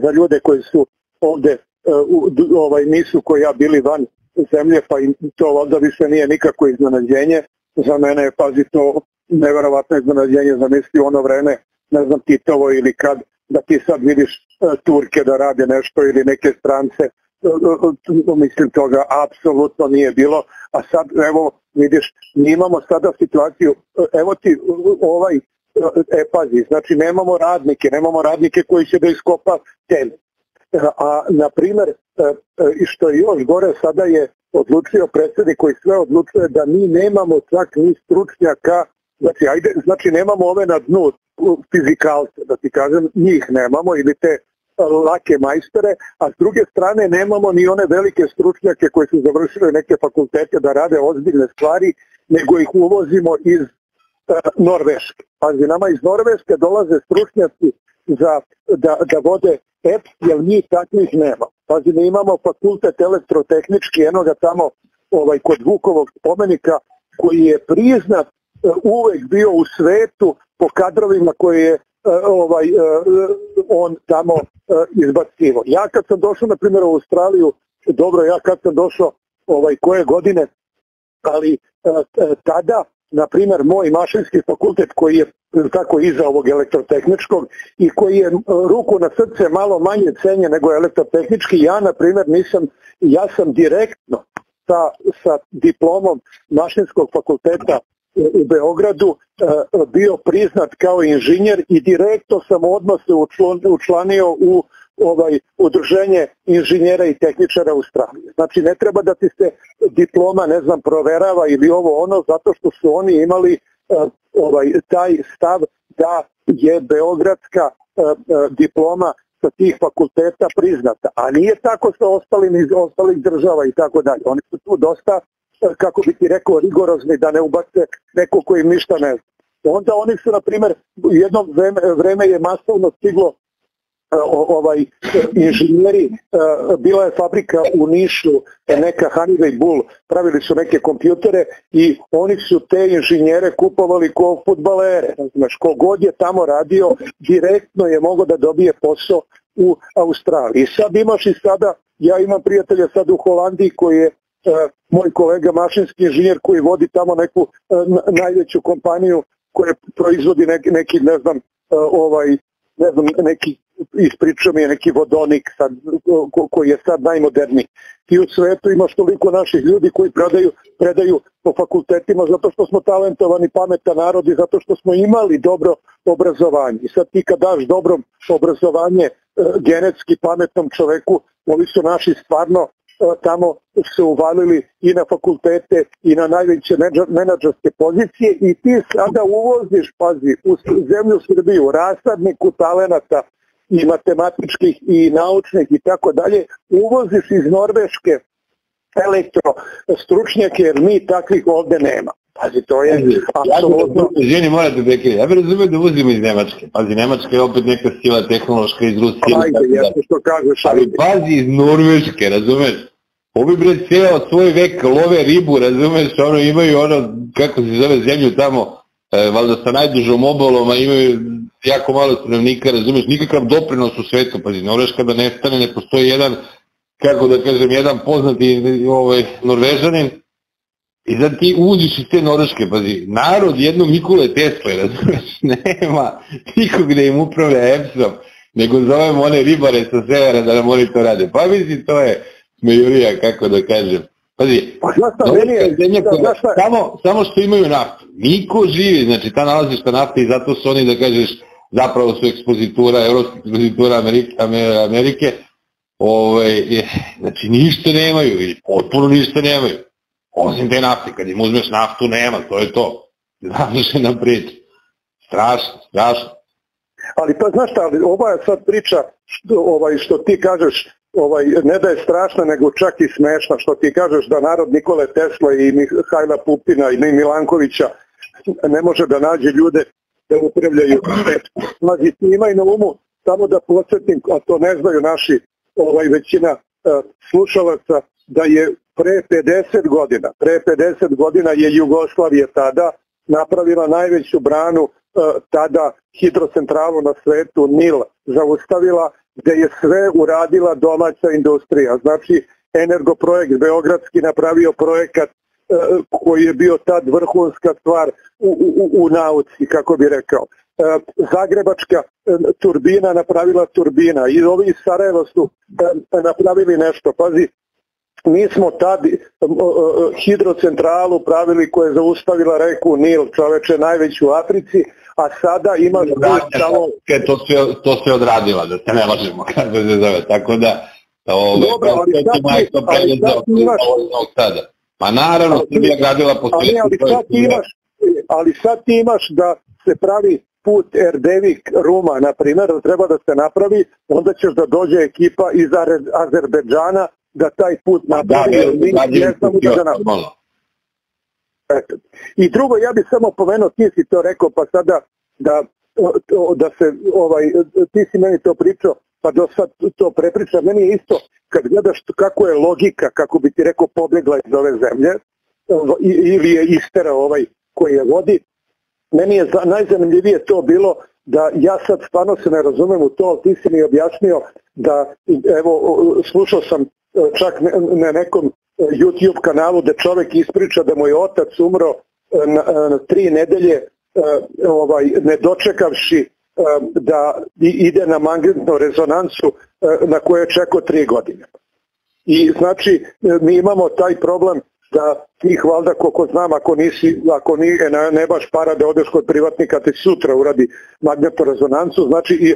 za ljude koji su ovde, nisu koji ja bili van zemlje, pa to valjda više nije nikako iznenađenje. Za mene je, pazi, to neverovatno iznenađenje, zamisli ono vreme, ne znam, Titovo ili kad, da ti sad vidiš Turke da rade nešto ili neke strance, mislim toga apsolutno nije bilo, a sad evo vidiš, imamo sada situaciju, evo ti pazi, znači nemamo radnike koji će da iskopa temelj, a na primer, i što je još gore, sada je odlučio predsednik koji sve odlučuje da mi nemamo čak ni stručnjaka, znači nemamo ove na dnu fizikalce, da ti kažem, njih nemamo ili te lake majstere, a s druge strane nemamo ni one velike stručnjake koji su završili neke fakultete da rade ozbiljne stvari, nego ih uvozimo iz Norveške. Pazi, nama iz Norveške dolaze stručnjaci da vode EPS, jer mi takvih nema. Pazi, mi imamo fakultet elektrotehnički, enoga tamo kod Vukovog spomenika, koji je priznat uvek bio u svetu po kadrovima koje je on tamo izbacivo. Ja kad sam došao, na primjer, u Australiju, dobro, ja kad sam došao koje godine, ali tada, na primjer, moj mašinski fakultet koji je tako iza ovog elektrotehničkog i koji je ruku na srce malo manje cenje nego elektrotehnički, ja, na primjer, ja sam direktno sa diplomom mašinskog fakulteta u Beogradu bio priznat kao inženjer i direktno sam odmah se učlanio u udruženje inženjera i tehničara Australije. Znači, ne treba da ti se diploma, ne znam, proverava ili ovo ono, zato što su oni imali taj stav da je beogradska diploma sa tih fakulteta priznata, a nije tako sa ostalih država i tako dalje. Oni su tu dosta, kako bi ti rekao, rigorozni, da ne ubace neko koji im ništa ne zna. Onda oni su, na primjer, jedno vreme je masovno stiglo inženjeri, bila je fabrika u Nišu, neka Honeywell Bull, pravili su neke kompjutere i oni su te inženjere kupovali ko fudbalere. Znači, kogod je tamo radio, direktno je mogao da dobije posao u Australiji. Sad imaš i sada, ja imam prijatelja sad u Holandiji koji je moj kolega mašinski inženjer koji vodi tamo neku najveću kompaniju koja proizvodi neki, neki, ispričao mi je neki vodonik koji je sad najmoderniji. I u svetu imaš toliko naših ljudi koji predaju po fakultetima zato što smo talentovani, pametan narod i zato što smo imali dobro obrazovanje. I sad ti kad daš dobro obrazovanje genetski pametnom čoveku, oni su naši stvarno tamo se uvalili i na fakultete i na najveće menadžerske pozicije i ti sada uvoziš, pazi, u zemlju Srbiju, rasadniku talenata i matematičkih i naučnih i tako dalje, uvoziš iz Norveške elektrostručnjake jer mi takvih ovde nema. Pazi, to je apsolutno... Ženi, morate da krije, ja bih razumio da uzimo iz Nemačke. Pazi, Nemačka je opet neka sila tehnološka iz Rusije. Ajde, jasno što kažeš. Ali pazi, iz Norveške, razumeš? Ovi bre cijelo svoj vek love ribu, razumeš, ono imaju ono, kako se zove, zemlju tamo, valjda sa najdužom obalom, a imaju jako malo stanovnika, razumeš, nikakav doprinos u svetu, pazi, Norveška da nestane, ne postoji jedan, kako da kažem, jedan poznati Norvežanin, i sad ti uđiš iz te Norveške, pazi, narod jednog Nikole Tesle, razumeš, nema nikog da im upravlja EPS-om, nego zovemo one ribare sa severa da nam oni to rade, pa vidi, to je smejurija, kako da kažem. Pazi, Norveška zemlja koja samo što imaju naftu, niko živi, znači ta nalazišta nafte i zato su oni, da kažeš, zapravo su ekspozitura, evropska ekspozitura Amerike, znači ništa nemaju, potpuno ništa nemaju, osim te nafte, kad im uzmeš naftu nema, to je to, završena priča, strašno, strašno. Ali pa znaš šta, ova je sad priča što ti kažeš, ne da je strašna, nego čak i smešna, što ti kažeš da narod Nikole Tesla i Mihajla Pupina i Milankovića ne može da nađe ljude da upravljaju. Imaj na umu, samo da podsjetim, a to ne znaju naši većina slušalaca, da je pre 50 godina je Jugoslavija tada napravila najveću branu tada hidrocentralu na svetu, Nil, zaustavila, gde je sve uradila domaća industrija. Znači, energoprojekt beogradski napravio projekat koji je bio tad vrhunska stvar u nauci, kako bi rekao. Zagrebačka turbina napravila turbina i ovi iz Sarajeva su napravili nešto. Pazi, mi smo tad hidrocentralu pravili koja je zaustavila reku Nil, čoveče, najveću u Africi, a sada imaš... To sve odradila, da se ne lažemo, kako se zove, tako da... Dobro, ali sad ti imaš... Ma naravno, Srbija gradila po svijetu... Ali sad ti imaš da se pravi put Erdevik-Ruma, na primjer, da treba da se napravi, onda ćeš da dođe ekipa iz Azerbejdžana da taj put napravi, jer mi ne znamo da napravi. I drugo, ja bih samo pomenuo, ti si to rekao, pa sada da se, ti si meni to pričao, pa da sad to prepričam, meni je isto, kad gledaš kako je logika, kako bi ti rekao, pobjegla iz ove zemlje, ili je istera ovaj koji je vodi, meni je najzanimljivije to bilo da ja sad stvarno se ne razumem u to, ali ti si mi objasnio da, evo, slušao sam čak na nekom YouTube kanalu da čovek ispriča da mu je otac umro na 3 nedelje ne dočekavši da ide na magnetnu rezonancu na koju je čekao 3 godine. I znači mi imamo taj problem da ih valjda, koliko znam, ako nije ne baš para da odeš kod privatnika, ti sutra uradi magnetnu rezonancu. Znači,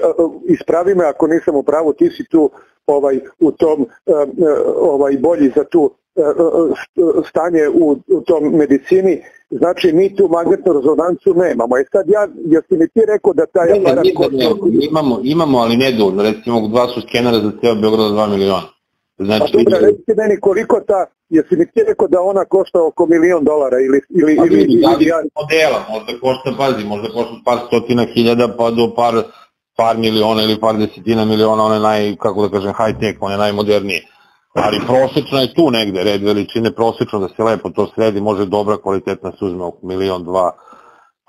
ispravi me ako nisam u pravu, ti si tu u tom bolji za tu stanje u tom medicini. Znači, mi tu magnetnu rezonancu nemamo. I sad jesi mi ti rekao da taj aparat... Imamo, ali nedovoljno. Recimo, 2 su skenera za ceo Beograd, 2 miliona. A dobra, reći ti meni koliko ta, jesi mi ti rekao da ona košta oko $1 milion ili... Modela, možda košta, pazi, možda košta par stotina hiljada pa do par miliona ili par desetina miliona, one naj, kako da kažem, high tech, one najmodernije. Ali prosečno je tu negde red veličine, prosečno da se lepo to sredi, može dobra kvalitetna se uzme oko $1, $2,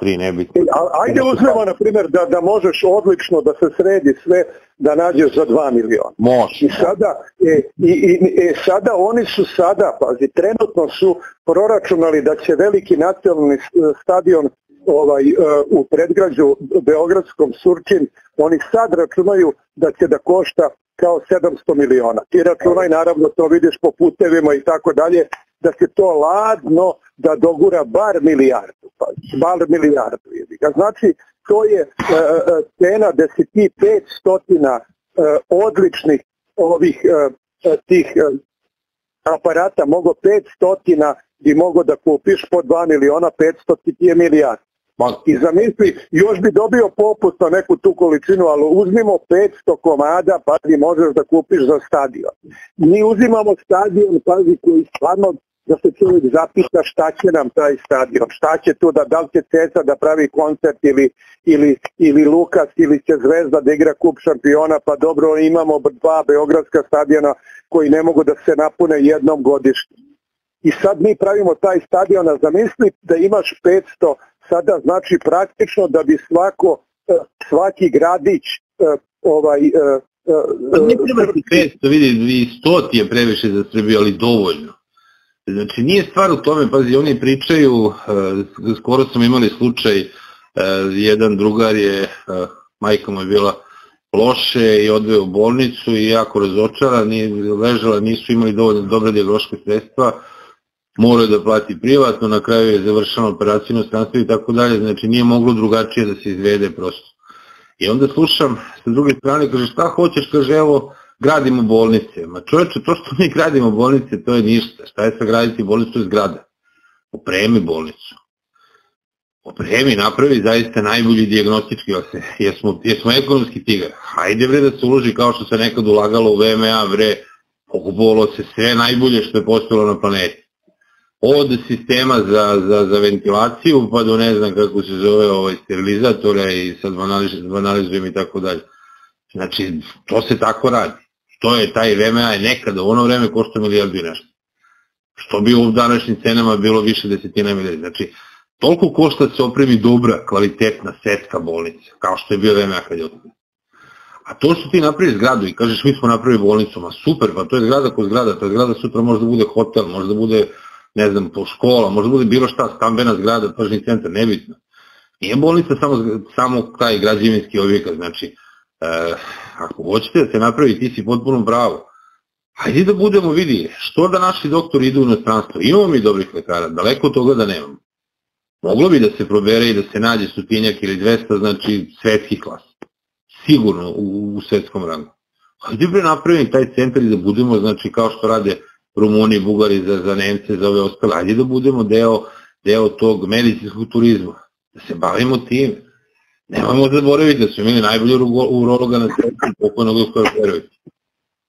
$3, nebitno. Ajde uzmemo, na primjer, da možeš odlično da se sredi sve, da nađeš za $2 miliona. Može. I sada oni su sada, pazi, trenutno su proračunali da će veliki nacionalni stadion u predgrađu beogradskom Surčin, oni sad računaju da će da košta kao $700 miliona. Ti računaj, naravno, to vidiš po putevima i tako dalje, da se to ladno da dogura bar milijardu. Znači, to je cena 10-500 odličnih ovih tih aparata, mogo 500 bi mogo da kupiš po $2 miliona, 500 ti je milijardu. I zamisli, još bi dobio popust na neku tu količinu, ali uzmimo 500 komada, pazi, možeš da kupiš za stadion. Mi uzimamo stadion, pazi, koji stvarno da se čovjek zapita šta će nam taj stadion, šta će tu, da li će Ceca da pravi koncert ili Lukas ili će Zvezda da igra kup šampiona, pa dobro, imamo 2 beogradska stadiona koji ne mogu da se napune jednom godišnje. I sad mi pravimo taj stadion, a zamisli da imaš 500, sada znači praktično da bi svaki gradić ne treba ti 500, vidi, i 100 je previše za Srbiju, ali dovoljno. Znači, nije stvar u tome, pazi, oni pričaju, skoro smo imali slučaj, jedan drugar je, majka mu je bila loše i odveo u bolnicu i jako razočara, ležala, nisu imali dovoljno dobra dijagnostička sredstva, moraju da plati privatno, na kraju je završena operacija u inostranstvu i tako dalje, znači nije moglo drugačije da se izvede prosto. I onda slušam, sa druge strane, kaže, šta hoćeš, kaže, evo, gradimo bolnice. Ma čoveče, to što mi gradimo bolnice, to je ništa. Šta je sagraditi bolnicu iz grada? Opremi bolnicu. Opremi, napravi zaista najbolji dijagnostički, jesmo ekonomski tigar. Hajde, vre, da se uloži kao što se nekad ulagalo u VMA, vre, okupovalo se sve najbolje što je postojalo na planeti. Od sistema za ventilaciju, pa do ne znam kako se zove sterilizatora i sad banalizujem i tako dalje. Znači, to se tako radi. To je taj VMA je nekada, u ono vreme košta milijardu i nešto. Što bi u današnjim cenama bilo više desetina milijardi. Znači, toliko košta se opremi dobra, kvalitetna, svetska bolnica, kao što je bio VMA kad je otvoren. A to što ti napravi zgradu i kažeš mi smo napravili bolnicu, ma super, pa to je zgrada ko zgrada, ta zgrada sutra može da bude hotel, može da bude, ne znam, škola, može da bude bilo šta, stambena zgrada, tržni centar, nebitno. Nije bolnica samo taj građevinski objekat, znači, ako hoćete da se napravi, ti si potpuno bravo. Hajde da budemo vidjeli, što da naši doktori idu u inostranstvo, imamo mi dobrih lekara, daleko od toga da nemamo. Moglo bi da se probere i da se nađe 100 ili 200, znači svetski klas, sigurno u svetskom rangu. Hajde bi napravili taj centar i da budemo, znači kao što rade Rumuni, Bugari, za Nemce, za ove ostale, hajde da budemo deo tog medicinskog turizma, da se bavimo time. Nemojmo zaboraviti da su imeli najbolje urologa na svijetu, pokojnog doktora Perovića.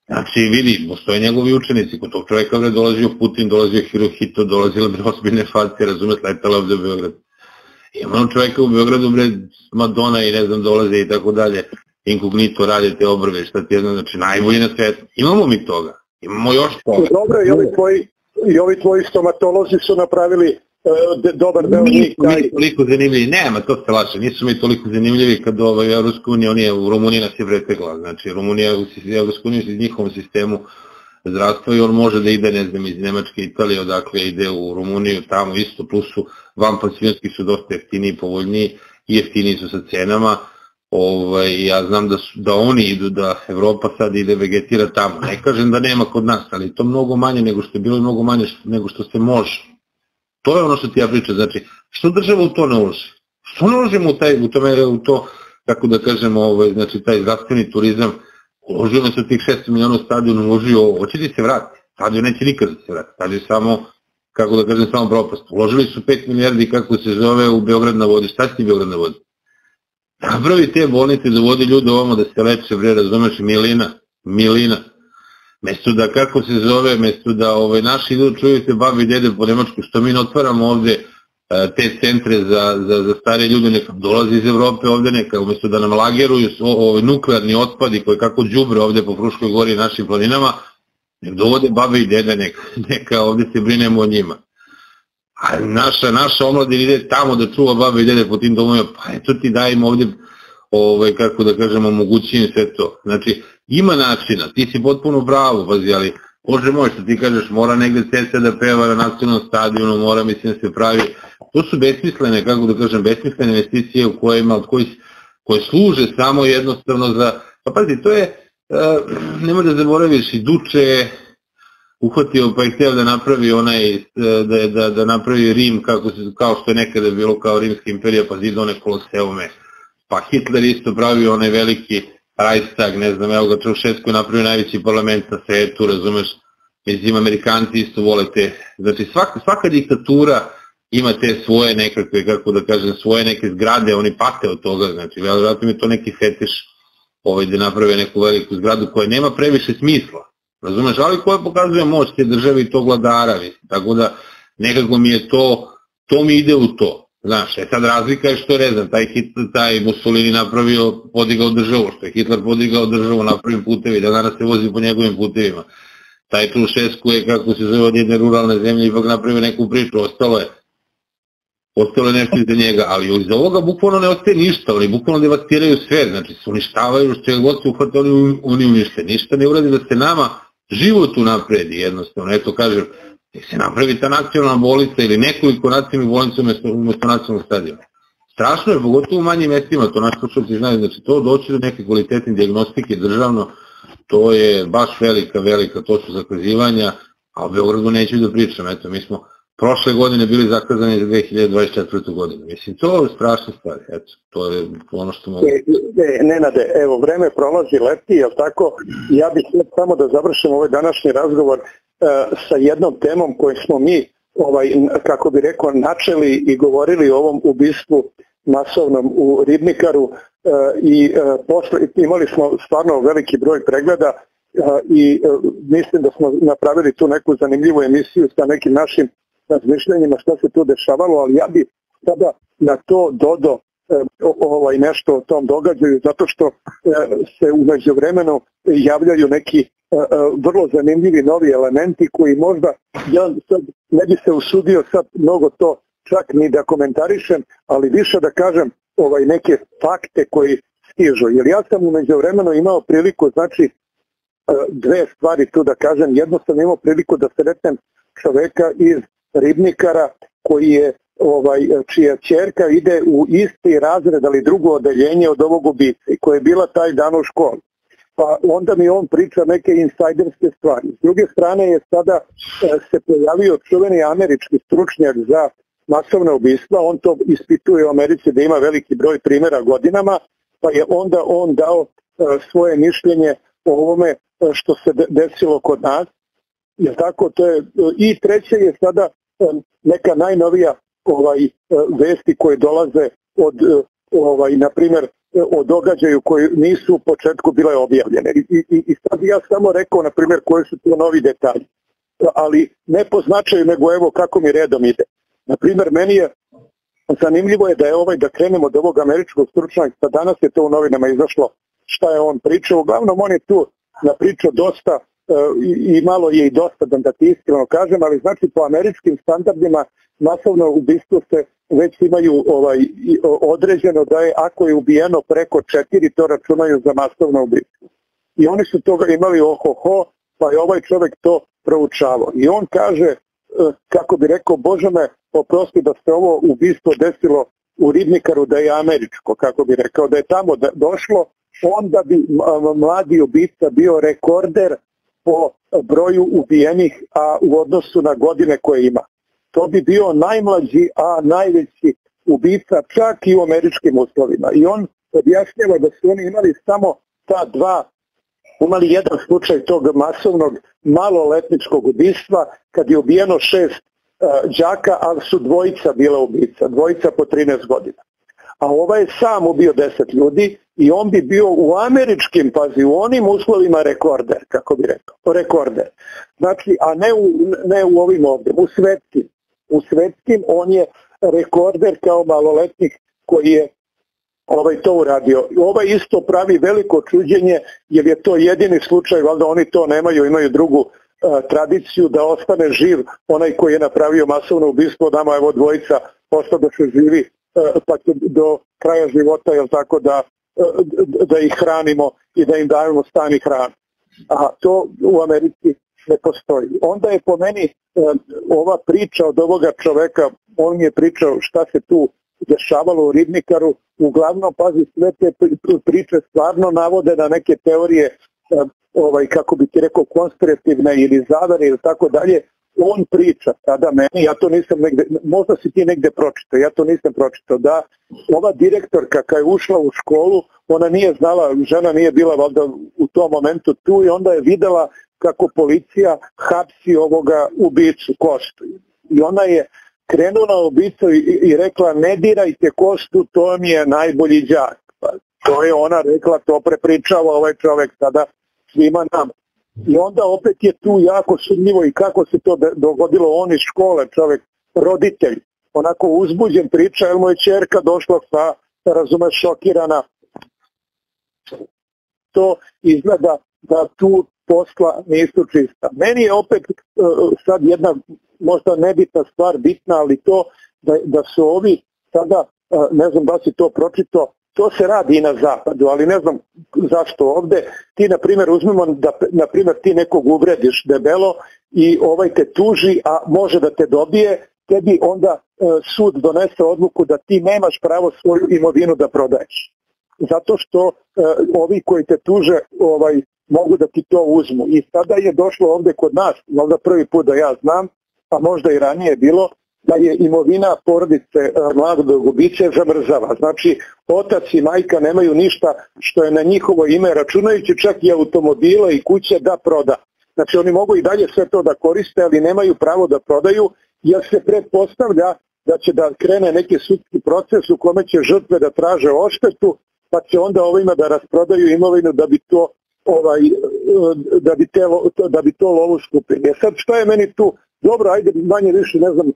Znači, vidi, postoje njegovi učenici, kod tog čoveka je dolazio Putin, dolazio Hirohito, dolazile ozbiljne faze, razume, sletala ovde u Beogradu. Imamo čoveka u Beogradu, Madonna i ne znam, dolaze i tako dalje, inkognito rade te obrve, šta ti znam, znači najbolje na svijetu. Imamo mi toga, imamo još toga. Dobro, i ovi tvoji stomatolozi su napravili dobar deo njih. Toliko zanimljivi, nema, to se lače, nisu mi toliko zanimljivi kad Evropska unija, on je u Rumuniji nas je pretekla, znači Rumunija je Evropska unija iz njihovom sistemu zdravstva i on može da ide, ne znam, iz Nemačke, Italije, odakle ide u Rumuniju, tamo isto, plus su vanpansionski su dosta jeftiniji, povoljniji i jeftiniji su sa cenama. Ja znam da oni idu, da Evropa sad ide vegetira tamo, ne kažem da nema kod nas, ali to mnogo manje nego što je bilo i mnogo manje nego što se može. To je ono što ti ja pričam, znači što država u to ne uloži, što ne uložimo u to, tako da kažemo, znači taj zdravstveni turizam, uložio nas u tih 6 miliona u stadion, uložio, hoće ti se vrati, stadion neće nikad da se vrati, stadion samo, kako da kažem, samo propast, uložili su 5 milijardi, kako se zove, u Beograd na vodi, šta će ti Beograd na vodi? Napravi te bolnice, dovodi ljude ovamo da se leče, bre, razumeš, milina. Mesto da, kako se zove, mesto da naši ljudi čuju se babi i dede po Nemačku, što mi ne otvaramo ovde te centre za stare ljude, neka dolazi iz Evrope ovde, neka, umesto da nam lageruju nuklearni otpadi koji kako đubre ovde po Fruškoj gori i našim planinama, nek dovode babi i dede, neka ovde se brinemo o njima. A naša omladina ide tamo da čuva babe i dede po tim domovima, pa eto ti dajemo ovdje, kako da kažemo, mogućini sve to. Znači, ima načina, ti si potpuno bravo, pazi, ali Bože moj, što ti kažeš, mora negde ceca da peva na nacionalnom stadionu, mora, mislim, da se pravi. To su besmislene, kako da kažem, besmislene investicije u kojima, koje služe samo jednostavno za... Pa pazi, to je, nemoj da zaboraviš, i Duče... uhvatio pa je htio da napravi onaj, da napravi Rim kao što je nekada bilo kao Rimska imperija, pa zidao one koloseume, pa Hitler isto pravio onaj veliki Reichstag, ne znam, evo ga Čaušesku napravio najveći parlament na svetu, razumeš, mislim Amerikanci isto vole te, znači svaka diktatura ima te svoje nekakve, kako da kažem, svoje neke zgrade, oni pate od toga, znači vjerojatno je to neki fetiš da naprave neku veliku zgradu koja nema previše smisla. Razumeš, ali koja pokazuje moć te države i tog vladara, tako da nekako mi je to mi ide u to, znaš, sad razlika je što je rezan, taj Mussolini napravio, podigao državu, što je Hitler podigao državu, napravio putevi, da danas se vozi po njegovim putevima, taj Čaušesku je, kako se zove, od jedne ruralne zemlje, ipak napravio neku priču, ostalo je nešto iza njega, ali iz ovoga bukvalno ne ostaje ništa, oni bukvalno devastiraju sve, znači se uništavaju, što je god se uhvate, oni unište, ništa ne uradi da se nama život unapredi jednostavno, eto kažem, da se napravi ta nacionalna bolnica ili nekoliko nacionalnih bolnica umesto nacionalnog stadiona. Strašno je, pogotovo u manjim mestima, to naši slušalci znaju, znači to doći do neke kvalitetne dijagnostike državno, to je baš velika, to su zakazivanja, a o Beogradu neću da pričam, eto mi smo prošle godine bili zakazani za 2024. godinu, mislim to je strašna stvar, eto, to je ono što mogu... Nenade, evo vreme prolazi, leti, jel tako, ja bih htio samo da završim ovaj današnji razgovor sa jednom temom koju smo mi, kako bi rekao, načeli i govorili o ovom ubistvu masovnom u Ribnikaru i imali smo stvarno veliki broj pregleda i mislim da smo napravili tu neku zanimljivu emisiju sa nekim našim razmišljenjima što se tu dešavalo, ali ja bi sada na to dodao nešto o tom događaju, zato što se u međuvremenu javljaju neki vrlo zanimljivi novi elementi koji možda, ja ne bi se usudio sad mnogo to čak ni da komentarišem, ali više da kažem neke fakte koji stižu, jer ja sam u međuvremenu imao priliku, znači dve stvari tu da kažem, jedno sam imao priliku da sretnem čoveka iz Ribnikara čija ćerka ide u isti razred ali drugo odeljenje od ovog ubice koja je bila taj dan u školi. Pa onda mi on priča neke insajderske stvari. S druge strane je sada se pojavio čuveni američki stručnjak za masovne ubistva, on to ispituje u Americi da ima veliki broj primjera godinama, pa je onda on dao svoje mišljenje o ovome što se desilo kod nas. I treće je sada neka najnovija vesti koje dolaze na primjer o događaju koje nisu u početku bile objavljene. I sad ja samo rekao na primjer koje su to novi detalji, ali ne po značaju nego evo kako mi redom ide. Na primjer meni je zanimljivo je da je da krenemo od ovog američkog stručnjaka, danas je to u novinama izašlo šta je on pričao, uglavnom on je tu napričao dosta i malo je i dosadan da ti iskreno kažem, ali znači po američkim standardima masovno ubistvo se već imaju određeno da je ako je ubijeno preko 4 to računaju za masovno ubistvo. I oni su toga imali ohoho, pa je ovaj čovjek to proučavao. I on kaže, kako bi rekao, Bože me oprosti da se ovo ubistvo desilo u Ribnikaru, da je američko, kako bi rekao, da je tamo došlo, onda bi mladi ubica bio rekorder po broju ubijenih u odnosu na godine koje ima. To bi bio najmlađi, najveći ubica čak i u američkim uslovima. I on objašnjava da su oni imali samo ta dva, imali jedan slučaj tog masovnog maloletničkog ubistva kad je ubijeno 6 đaka, ali su dvojica bila ubica, dvojica po 13 godina. A ovaj je sam ubio 10 ljudi i on bi bio u američkim, pazi, u onim uslovima rekorder, kako bi rekao, rekorder. Znači, a ne u ovim ovdje, u svetskim. U svetskim on je rekorder kao maloletnik koji je to uradio. Ovaj isto pravi veliko čuđenje jer je to jedini slučaj, valjda oni to nemaju, imaju drugu tradiciju da ostane živ onaj koji je napravio masovno ubistvo, nama evo dvojica ostadoše živi pa do kraja života, jel tako, da ih hranimo i da im dajemo stan i hranu. A to u Americi ne postoji. Onda je po meni ova priča od ovoga čoveka, on mi je pričao šta se tu dešavalo u Ribnikaru, uglavnom, pazi, sve te priče stvarno navode na neke teorije, kako bi ti rekao, konspirativne ili zavere ili tako dalje. On priča sada meni, ja to nisam negde, možda si ti negde pročitao, ja to nisam pročitao, da ova direktorka kad je ušla u školu, ona nije znala, žena nije bila valjda u tom momentu tu i onda je videla kako policija hapsi ovoga ubicu Koštu. I ona je krenula ubicu i rekla, ne dirajte Koštu, to mi je najbolji đak. To je ona rekla, to prepričava ovaj čovjek sada svima nama. I onda opet je tu jako sumnjivo i kako se to dogodilo, on iz škole, čovjek, roditelj, onako uzbuđen priča, jer mu je ćerka došla sa, razumeš, šokirana. To izgleda da tu posla nisu čista. Meni je opet sad jedna možda nebitna stvar bitna, ali to da su ovi sada, ne znam da si to pročitao, to se radi i na zapadu, ali ne znam zašto ovdje. Ti, na primjer, uzmemo da ti nekog uvrediš debelo i ovaj te tuži, a može da te dobije, tebi onda sud donese odluku da ti nemaš pravo svoju imovinu da prodaješ. Zato što ovi koji te tuže mogu da ti to uzmu. I sada je došlo ovdje kod nas, valjda prvi put da ja znam, a možda i ranije je bilo, da je imovina porodice mladog ubice zamrzava. Znači, otac i majka nemaju ništa što je na njihovo ime, računajući čak i automobile i kuće da proda. Znači, oni mogu i dalje sve to da koriste, ali nemaju pravo da prodaju, jer se pretpostavlja da će da krene neki sudski proces u kome će žrtve da traže odštetu, pa će onda ovima da rasprodaju imovinu da bi to lovu skupili. Sad, što je meni tu? Dobro, ajde, manje više, ne znam,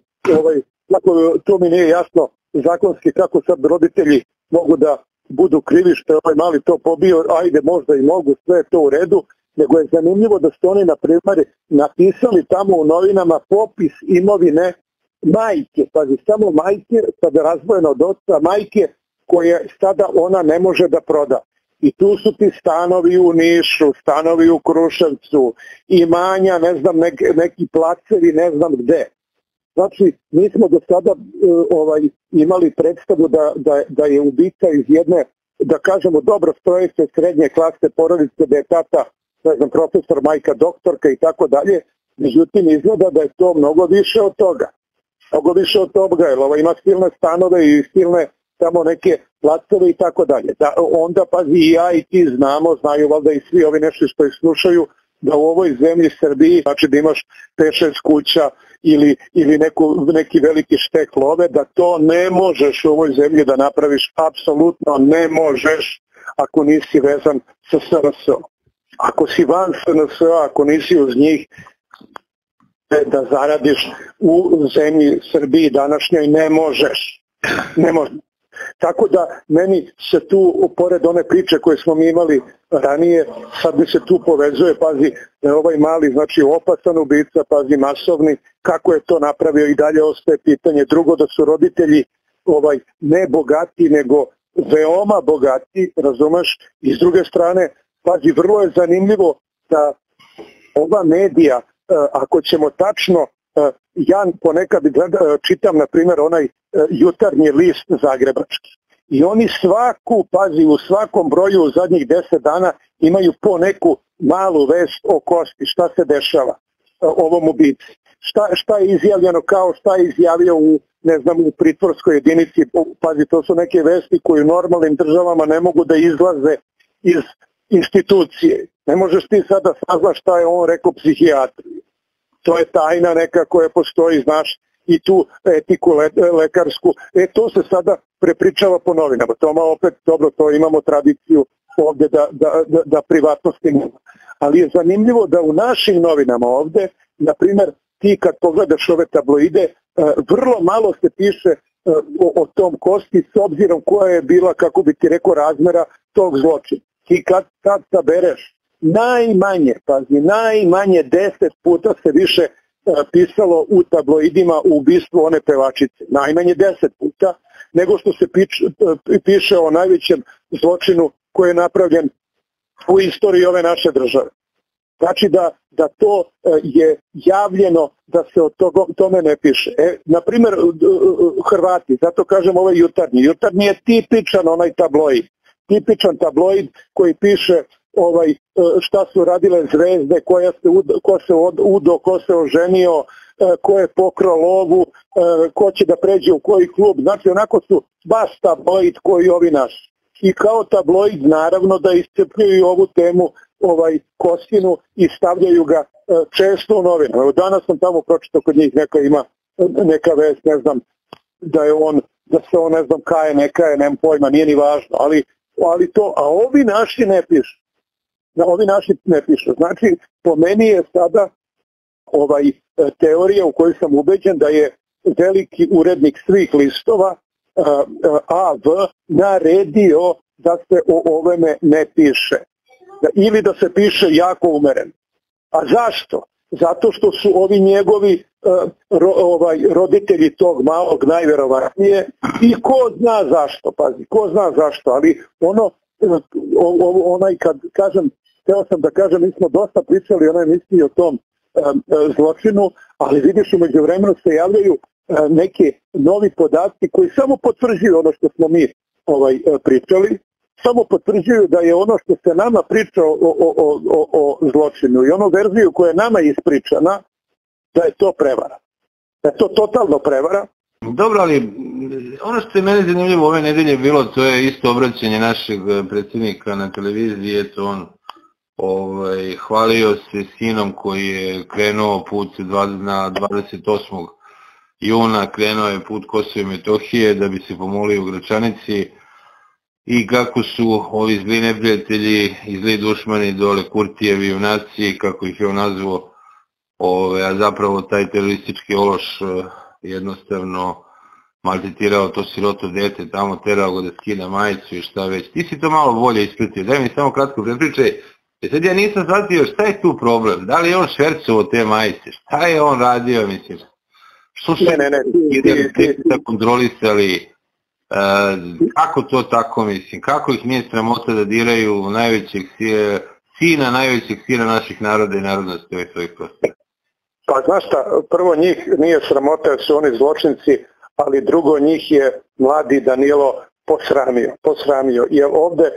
to mi nije jasno zakonski kako sad roditelji mogu da budu krivi što je ovaj mali to pobio, ajde, možda i mogu, sve je to u redu, nego je zanimljivo da ste oni, na primjer, napisali tamo u novinama popis imovine majke, pazi, samo majke, sada razdvojena od oca, majke koje sada ona ne može da proda. I tu su ti stanovi u Nišu, stanovi u Kruševcu, imanja, ne znam, neki placevi, ne znam gde. Znači, mi smo do sada imali predstavu da je ubica iz jedne, da kažemo, dobro strojeće srednje klase porodice, da je tata, ne znam, profesor, majka, doktorka i tako dalje. Međutim, izgleda da je to mnogo više od toga. Mnogo više od toga, jer ima silne stanove i silne samo neke placove i tako dalje. Onda, pazi, i ja i ti znamo, znaju valjda i svi ovi nešto što ih slušaju, da u ovoj zemlji Srbiji, znači da imaš 5-6 kuća ili neki veliki štek love, da to ne možeš u ovoj zemlji da napraviš, apsolutno ne možeš ako nisi vezan sa SNS-om. Ako si van SNS-a, ako nisi uz njih, da zaradiš u zemlji Srbiji današnjoj, ne možeš. Ne možeš. Tako da meni se tu, pored one priče koje smo mi imali ranije, sad mi se tu povezuje, pazi, ovaj mali, znači opasan ubica, pazi, masovni, kako je to napravio i dalje ostaje pitanje. Drugo, da su roditelji ne bogati, nego veoma bogati, razumeš, i s druge strane, pazi, vrlo je zanimljivo da ova medija, ako ćemo tačno, ja ponekad čitam, na primjer, onaj jutarnji list zagrebački i oni svaku, pazi, u svakom broju u zadnjih 10 dana imaju po neku malu vest o Kosti, šta se dešava ovom ubici, šta je izjavljeno, kao šta je izjavio u, ne znam, u pritvorskoj jedinici. Pazi, to su neke vesti koje u normalnim državama ne mogu da izlaze iz institucije. Ne možeš ti sad da saznaš šta je on rekao psihijatriji. To je tajna neka koja postoji, znaš, i tu etiku lekarsku. E, to se sada prepričava po novinama. Toma, opet, dobro, to imamo tradiciju ovde da privatnosti nema. Ali je zanimljivo da u našim novinama ovde, na primer, ti kad pogledaš ove tabloide, vrlo malo se piše o tom Kosti, s obzirom koja je bila, kako bi ti rekao, razmera tog zločina. Ti kad sabereš, najmanje, pazi, najmanje 10 puta se više pisalo u tabloidima o ubistvu one pevačice. Najmanje 10 puta, nego što se piše o najvećem zločinu koji je napravljen u istoriji ove naše države. Znači da to je javljeno, da se o tome ne piše. Naprimjer, Hrvati, zato kažem ovaj jutarnji. Jutarnji je tipičan onaj tabloid. Tipičan tabloid koji piše šta su radile zvezde, ko se udo, ko se oženio, ko je pokrao lovu, ko će da pređe u koji klub. Znači, onako su baš tabloid koji ovi naši. I kao tabloid, naravno, da iscrpljuju ovu temu Kostinu i stavljaju ga često u novinu. Danas sam tamo pročitao kod njih, neka ima neka vest, ne znam, da se on, ne znam, kaje, ne kaje, nemam pojma, nije ni važno, ali to, a ovi naši ne pišu. Ovi naši ne pišu. Znači, po meni je sada teorija u kojoj sam ubeđen da je veliki urednik svih listova, AV, naredio da se o ovome ne piše. Ili da se piše jako umereno. A zašto? Zato što su ovi njegovi roditelji tog malog najverovatnije, i ko zna zašto, pazi, ko zna zašto, ali onaj, kad kažem, hteo sam da kažem, mi smo dosta pričali onaj misli o tom zločinu, ali vidiš, umeđu vremenu se javljaju neki novi podaci koji samo potvrđuju ono što smo mi pričali, samo potvrđuju da je ono što se nama priča o zločinu i ono verziju koja je nama ispričana, da je to prevara. Da je to totalno prevara. Dobro, ali ono što je meni zanimljivo ove nedelje bilo, to je isto obraćanje našeg predsjednika na televiziji, eto on hvalio se sinom koji je krenuo put na 28. juna, krenuo je put Kosova i Metohije da bi se pomoli u Gračanici, i kako su ovi zli neprijatelji i zli dušmani dole Kurtijevi junaci, kako ih je on nazvao, a zapravo taj teroristički ološ jednostavno maltretirao to siroto dete, tamo terao ga da skine majicu i šta već. Ti si to malo bolje ispratio, daj mi samo kratko prepričaj. Sad ja nisam shvatio šta je tu problem, da li je on švercovo te majice, šta je on radio, mislim? Što su ti kontrolisali? Kako to tako, mislim, kako ih nije sramota da diraju najvećeg sina naših naroda i narodnosti ovih svojih prostora? Pa znaš šta, prvo, njih nije sramota jer su oni zločinci, ali drugo, njih je mladi Danilo posramio, jer ovde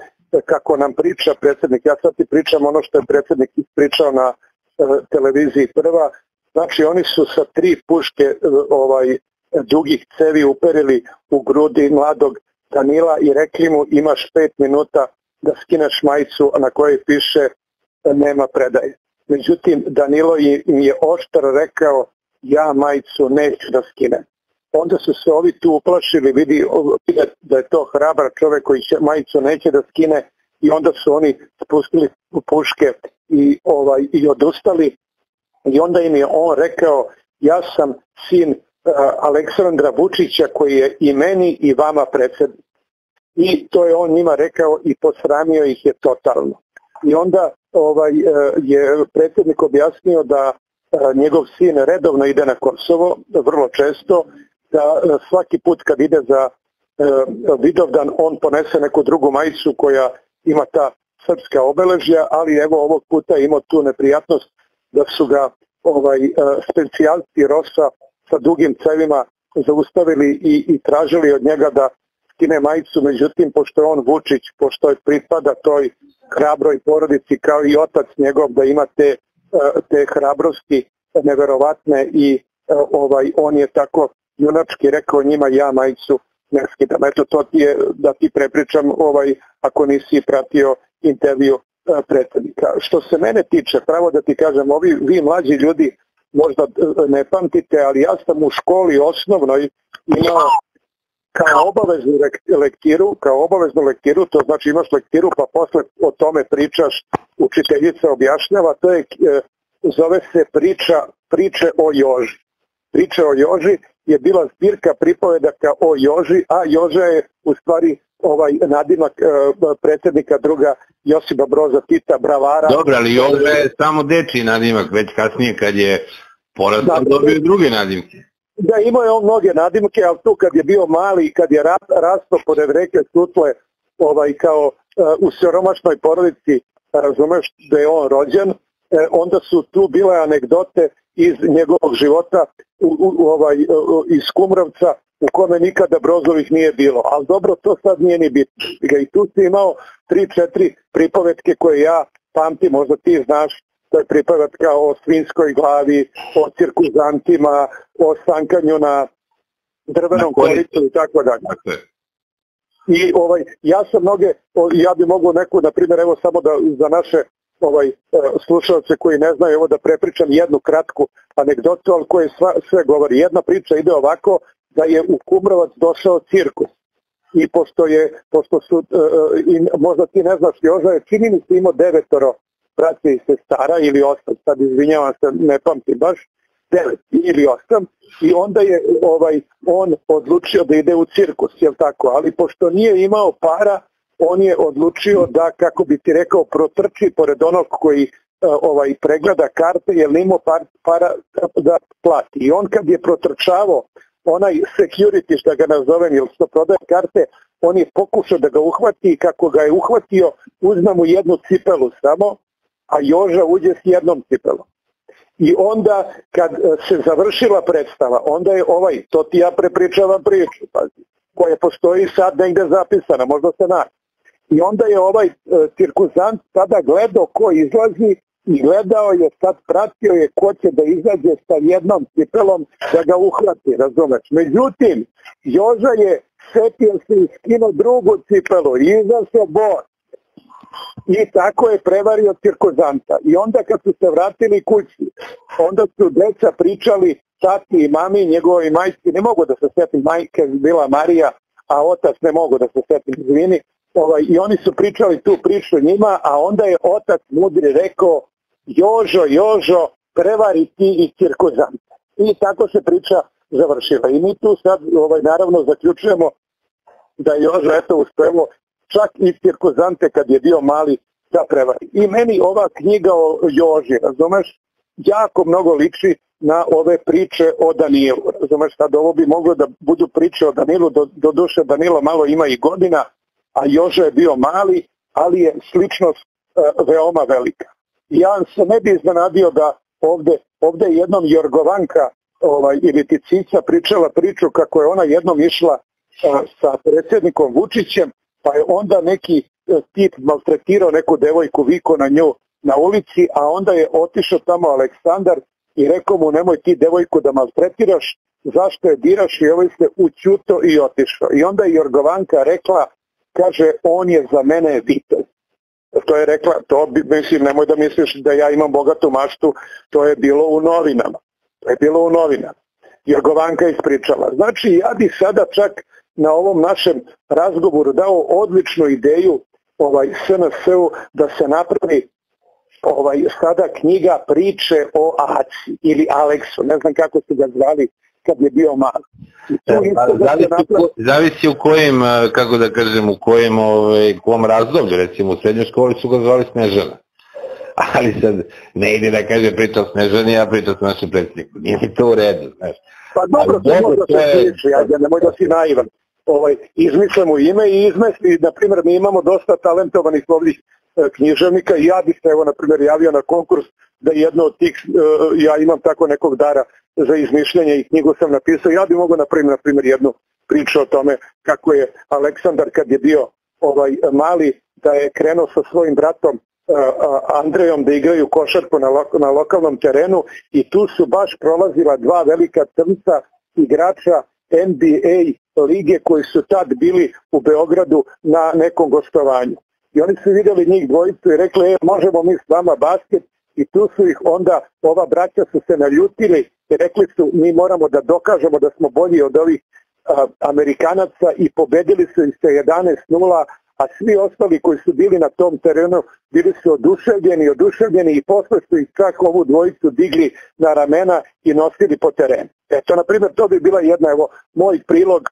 kako nam priča predsjednik, ja sad ti pričam ono što je predsjednik pričao na televiziji Prva, znači oni su sa 3 puške dugih cevi uperili u grudi mladog Danila i rekli mu imaš 5 minuta da skineš majicu na kojoj piše nema predaje. Međutim, Danilo im je oštro rekao ja majicu neću da skinem. Onda su se ovi tu uplašili, vidi da je to hrabar čovek koji majicu neće da skine, i onda su oni spustili puške i odustali, i onda im je on rekao ja sam sin Aleksandra Vučića koji je i meni i vama predsjednik. i to je on njima rekao i posramio ih je totalno. I onda je predsjednik objasnio da njegov sin redovno ide na Kosovo, vrlo često, da svaki put kad ide za Vidovdan on ponese neku drugu majicu koja ima ta srpska obeležja, ali evo ovog puta imao tu neprijatnost da su ga specijalci Rosa sa dugim cevima zaustavili i tražili od njega da skine majicu, međutim pošto je on Vučić, pošto je pripada toj hrabroj porodici kao i otac njegov da ima te hrabrosti neverovatne i on je tako junački rekao njima ja majicu ne skidam. Eto to ti je da ti prepričam ako nisi pratio intervju predsjednika. Što se mene tiče, pravo da ti kažem, vi mlađi ljudi možda ne pamtite, ali ja sam u školi osnovnoj imao kao obaveznu lektiru, to znači imaš lektiru pa posle o tome pričaš, učiteljica objašnjava, to je, zove se priče o Joži. Priče o Joži je bila zbirka pripovedaka o Joži, a Joža je u stvari nadimak predsjednika druga Josipa Broza Tita, bravara. Dobro, ali Joža je samo dečiji nadimak, već kasnije kad je porastao dobio druge nadimke. Da, imao je on mnoge nadimke, ali tu kad je bio mali i kad je rastao pored reke Sutle kao u siromašnoj porodici, razumeš da je on rođen, onda su tu bile anegdote iz njegovog života iz Kumrovca u kome nikada Brozovih nije bilo, ali dobro to sad nije ni bitno. I tu si imao 3-4 pripovetke koje ja pamtim, možda ti znaš, to je pripovetka o svinskoj glavi, o cirkuzantima, o sankanju na drvenom koritu i tako dalje. I ja bi mogao neku, na primjer, evo samo da za naše slušalce koji ne znaju, evo da prepričam jednu kratku anegdotu, ali koje sve govori. Jedna priča ide ovako, da je u Kumrovac došao cirkus. I možda ti ne znaš, Joža je čini mi se imao 9 braće i sestara ili 8, sad izvinjavam se, ne pamtim baš, 9 ili 8, i onda je on odlučio da ide u cirkus, jel tako, ali pošto nije imao para, on je odlučio da, kako bi ti rekao, protrči pored onog koji pregleda karte, jer nimo para da plati. I on kad je protrčavao onaj security, što ga nazovem, jer što prodaje karte, on je pokušao da ga uhvati i kako ga je uhvatio, uzme mu jednu cipelu samo, a Joža uđe s jednom cipelom. I onda kad se završila predstava, onda je to ti ja prepričavam priču, pazi, koja postoji sad negde zapisana, možda se nađe. I onda je cirkuzant sada gledao ko izlazi i gledao je, sad pratio je ko će da izađe sa jednom cipelom da ga uhvati, razumeš. Međutim, Joža je setio se i skinuo drugu cipelu i izašao bos. I tako je prevario cirkuzanta. I onda kad su se vratili kući, onda su deca pričali tati i mami, njegovi majci, ne mogu da se setim, majka je bila Marija, a otac ne mogu da se setim, izvini. I oni su pričali tu priču njima, a onda je otac mudri rekao, Jožo, prevari ti i cirkuzanta. I tako se priča završila. I mi tu sad naravno zaključujemo da je Jožo uspelo čak i cirkuzante kad je bio mali da prevari. I meni ova knjiga o Joži, razumeš, jako mnogo liči na ove priče o Danilu. Razumeš, sad ovo bi moglo da budu priče o Danilu, doduše Danilo malo ima i godina, a Joža je bio mali, ali je sličnost veoma velika. Ja se ne bi iznenadio da ovde jednom Jorgovanka ili Ticica pričala priču kako je ona jednom išla sa predsjednikom Vučićem, pa je onda neki tip maltretirao neku devojku, viko na nju na ulici, a onda je otišao tamo Aleksandar i rekao mu nemoj ti devojku da maltretiraš, zašto je diraš, i ovaj se ućuto i otišao. I onda je Jorgovanka rekla, kaže, on je za mene vitez. To je rekla, to mislim, nemoj da misliš da ja imam bogatu maštu, to je bilo u novinama. Jorgovanka ispričala. Znači, ja bi sada čak na ovom našem razgovoru dao odličnu ideju SNS-u da se napravi sada knjiga priče o Aci ili Aleksu, ne znam kako su ga zvali kad je bio mal. Zavisi u kojim, kako da kažem, u kojom razdoblju, recimo u srednjoj školi su ga zvali Snežana. Ali sad ne ide da kaže pritom Snežani, a pritom se našem predsjedniku. Nije mi to u redu, znaš. Pa dobro, to možda se sliči, ajde, nemoj da si naivan. Izmisle mu ime i izmesti, na primjer, mi imamo dosta talentovanih novih književnika i ja bih se, evo, na primjer, javio na konkurs da jedno od tih, ja imam tako nekog dara za izmišljanje i knjigu sam napisao, ja bih mogao napraviti, na primjer, jednu priču o tome kako je Aleksandar, kad je bio mali, da je krenuo sa svojim bratom Andrejom da igraju košarku na lokalnom terenu i tu su baš prolazila dva velika crnca igrača NBA lige koji su tad bili u Beogradu na nekom gostovanju. I oni su vidjeli njih dvojicu i rekli, možemo mi s vama basket, i tu su ih onda, ova braća su se naljutili i rekli su, mi moramo da dokažemo da smo bolji od ovih Amerikanaca, i pobedili su ih sa 11:0, a svi ostali koji su bili na tom terenu bili su oduševljeni i posle su ih čak ovu dvojicu digli na ramena i nosili po terenu. Eto, na primjer, to bi bila jedna, evo, moj prilog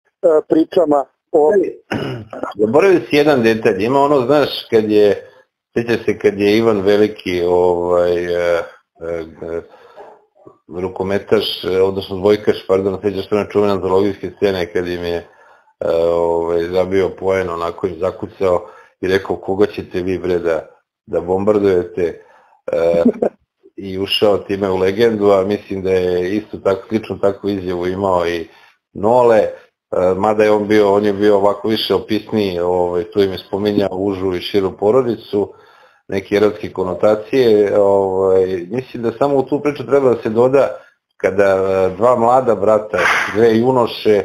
pričama o... Zaboravio si jedan detalj, ima ono, znaš, kad je, sjeća se kad je Ivan Veliki, rukometaš, odnosno dvojkaš, pardon, sjećaš to na čuvena zoologijske scene, kad im je zabio poen, onako im zakucao i rekao, koga ćete vi, bre, da bombardujete, i ušao time u legendu, a mislim da je isto tako, slično takvu izjavu imao i Nole, mada je on bio ovako više opisniji, tu im je spominjao užu i širu porodicu, neke erotske konotacije. Mislim da samo u tu priču treba da se doda kada dva mlada brata, dve junoše,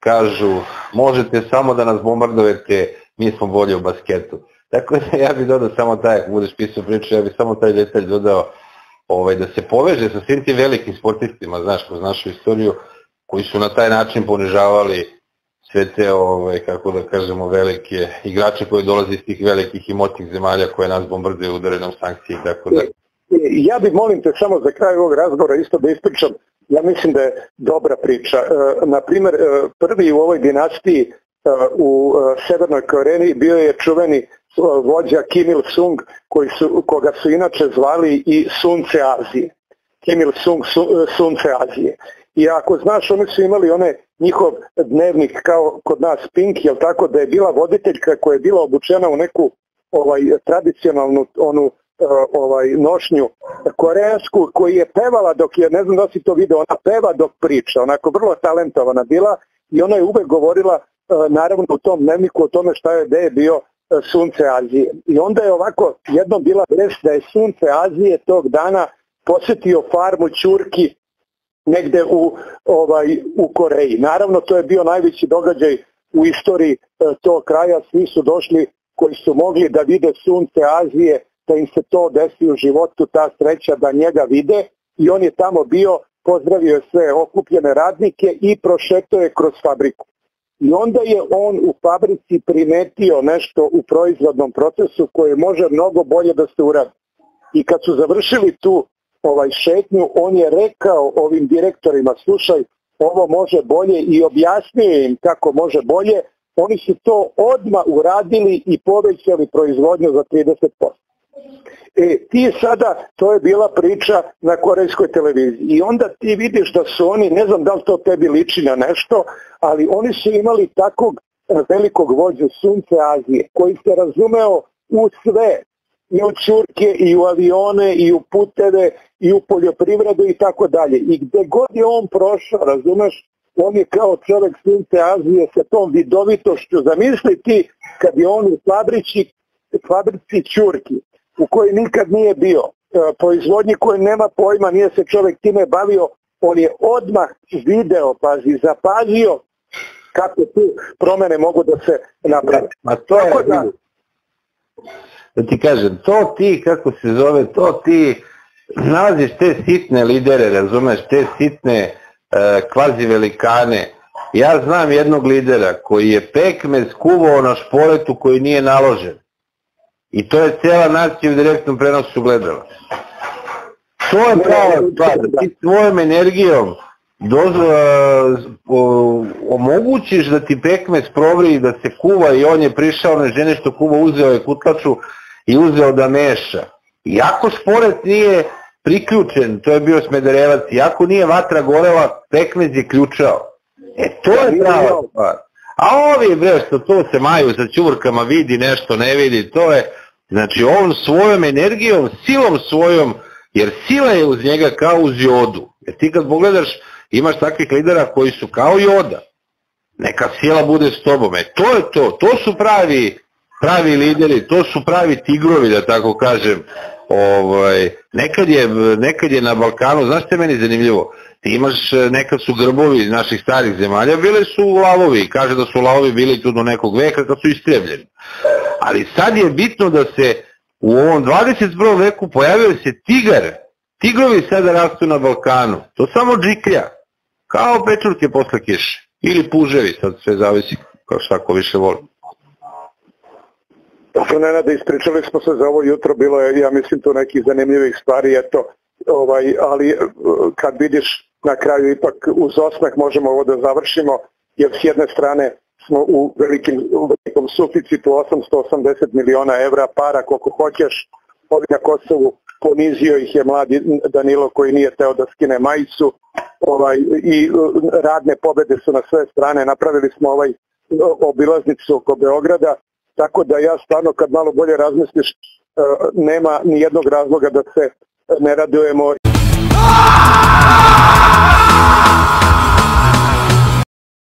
kažu, možete samo da nas bombardujete, mi smo bolji u basketu. Tako da ja bih dodao samo taj, ako budeš pisao priču, ja bih samo taj detalj dodao, da se poveže sa svim tim velikim sportistima, znaš, kroz našu istoriju, koji su na taj način ponižavali sve te, kako da kažemo, velike igrače koji dolaze iz tih velikih i moćnih zemalja koje nas bombarduju udarenom sankciji i tako dalje. Ja bih, molim te, samo za kraj ovog razgovora isto da ispričam, ja mislim da je dobra priča. Naprimjer, prvi u ovoj dinastiji u Severnoj Koreji bio je čuveni vođa Kim Il-sung, koga su inače zvali i Sunce Azije. Kim Il-sung, Sunce Azije. I ako znaš, oni su imali one njihov dnevnik kao kod nas Pink, jel tako, da je bila voditeljka koja je bila obučena u neku tradicionalnu onu nošnju koreansku, koji je pevala dok je, ne znam da si to video, ona peva dok priča, onako vrlo talentovana bila, i ona je uvek govorila, naravno, u tom dnevniku o tome šta je, gde je bio Sunce Azije. I onda je ovako jednom bila vest da je Sunce Azije tog dana posetio farmu ćurki negde u Koreji. Naravno, to je bio najveći događaj u istoriji tog kraja, svi su došli koji su mogli da vide Sunce Azije, da im se to desi u životu, ta sreća da njega vide, i on je tamo bio, pozdravio je sve okupljene radnike i prošetao je kroz fabriku. I onda je on u fabrici primetio nešto u proizvodnom procesu koje može mnogo bolje da se uradi. I kad su završili tu šetnju, on je rekao ovim direktorima, slušaj, ovo može bolje, i objasnio im kako može bolje. Oni su to odmah uradili i povećali proizvodnju za 30%. Ti sada, to je bila priča na korejskoj televiziji, i onda ti vidiš da su oni, ne znam da li to tebi liči na nešto, ali oni su imali takvog velikog vođu, Sunce Azije, koji se razumeo u sve, i u ćurke, i u avione, i u puteve, i u poljoprivredu i tako dalje, i gde god je on prošao, razumeš, on je kao čovek Sunce Azije sa tom vidovitošću. Zamisli ti kad je on u fabrici ćurki u kojoj nikad nije bio, proizvodnji koje nema pojma, nije se čovjek time bavio, on je odmah video, pazi, zapazio kako tu promene mogu da se naprave. Ma to je, da ti kažem, to ti, kako se zove, to ti nalaziš te sitne lidere, razumeš, te sitne kvazi velikane. Ja znam jednog lidera koji je pekmez kuvao na šporetu koji nije naložen. I to je cijela nacija u direktnom prenosu gledala. To je prava stvar, da ti svojom energijom omogućiš da ti pekmez provri da se kuva i on je prišao na žene što kuva, uzeo je kutlaču i uzeo da meša. Iako šporet nije priključen, to je bio Smederevac, iako nije vatra gorela, pekmez je ključao. E to je prava stvar. A ovi bre što to se maju sa ćuvrkama, vidi nešto, ne vidi, to je, znači on svojom energijom, silom svojom, jer sila je uz njega kao uz jodu. Jer ti kad pogledaš, imaš takvih lidera koji su kao joda. Neka sila bude s tobom. E to je to, to su pravi lideri, to su pravi tigrovi, da tako kažem. Nekad je na Balkanu, znaš što je meni zanimljivo, nekad su grbovi naših starih zemalja, bile su lavovi, kaže da su lavovi bili tu do nekog veka kad su istrebljeni. Ali sad je bitno da se u ovom 21. veku pojavio se tigar, tigrovi sada rastu na Balkanu, to samo džiklja, kao pečurke posle kiše, ili puževi, sad sve zavisi kao šta ko više voli. Dakle, Nenade, ispričali smo se za ovo jutro, bilo je, ja mislim, tu nekih zanimljivih stvari, eto, ali kad vidiš na kraju ipak uz osmeh možemo ovo da završimo, jer s jedne strane smo u velikom suficitu 880 miliona evra para, koliko hoćeš, ovdje na Kosovu ponizio ih je mladi Danilo koji nije teo da skine majicu i radne pobede su na sve strane, napravili smo ovaj obilaznicu oko Beograda. Tako da ja stvarno kad malo bolje razmisliš nema ni jednog razloga da se ne radujemo.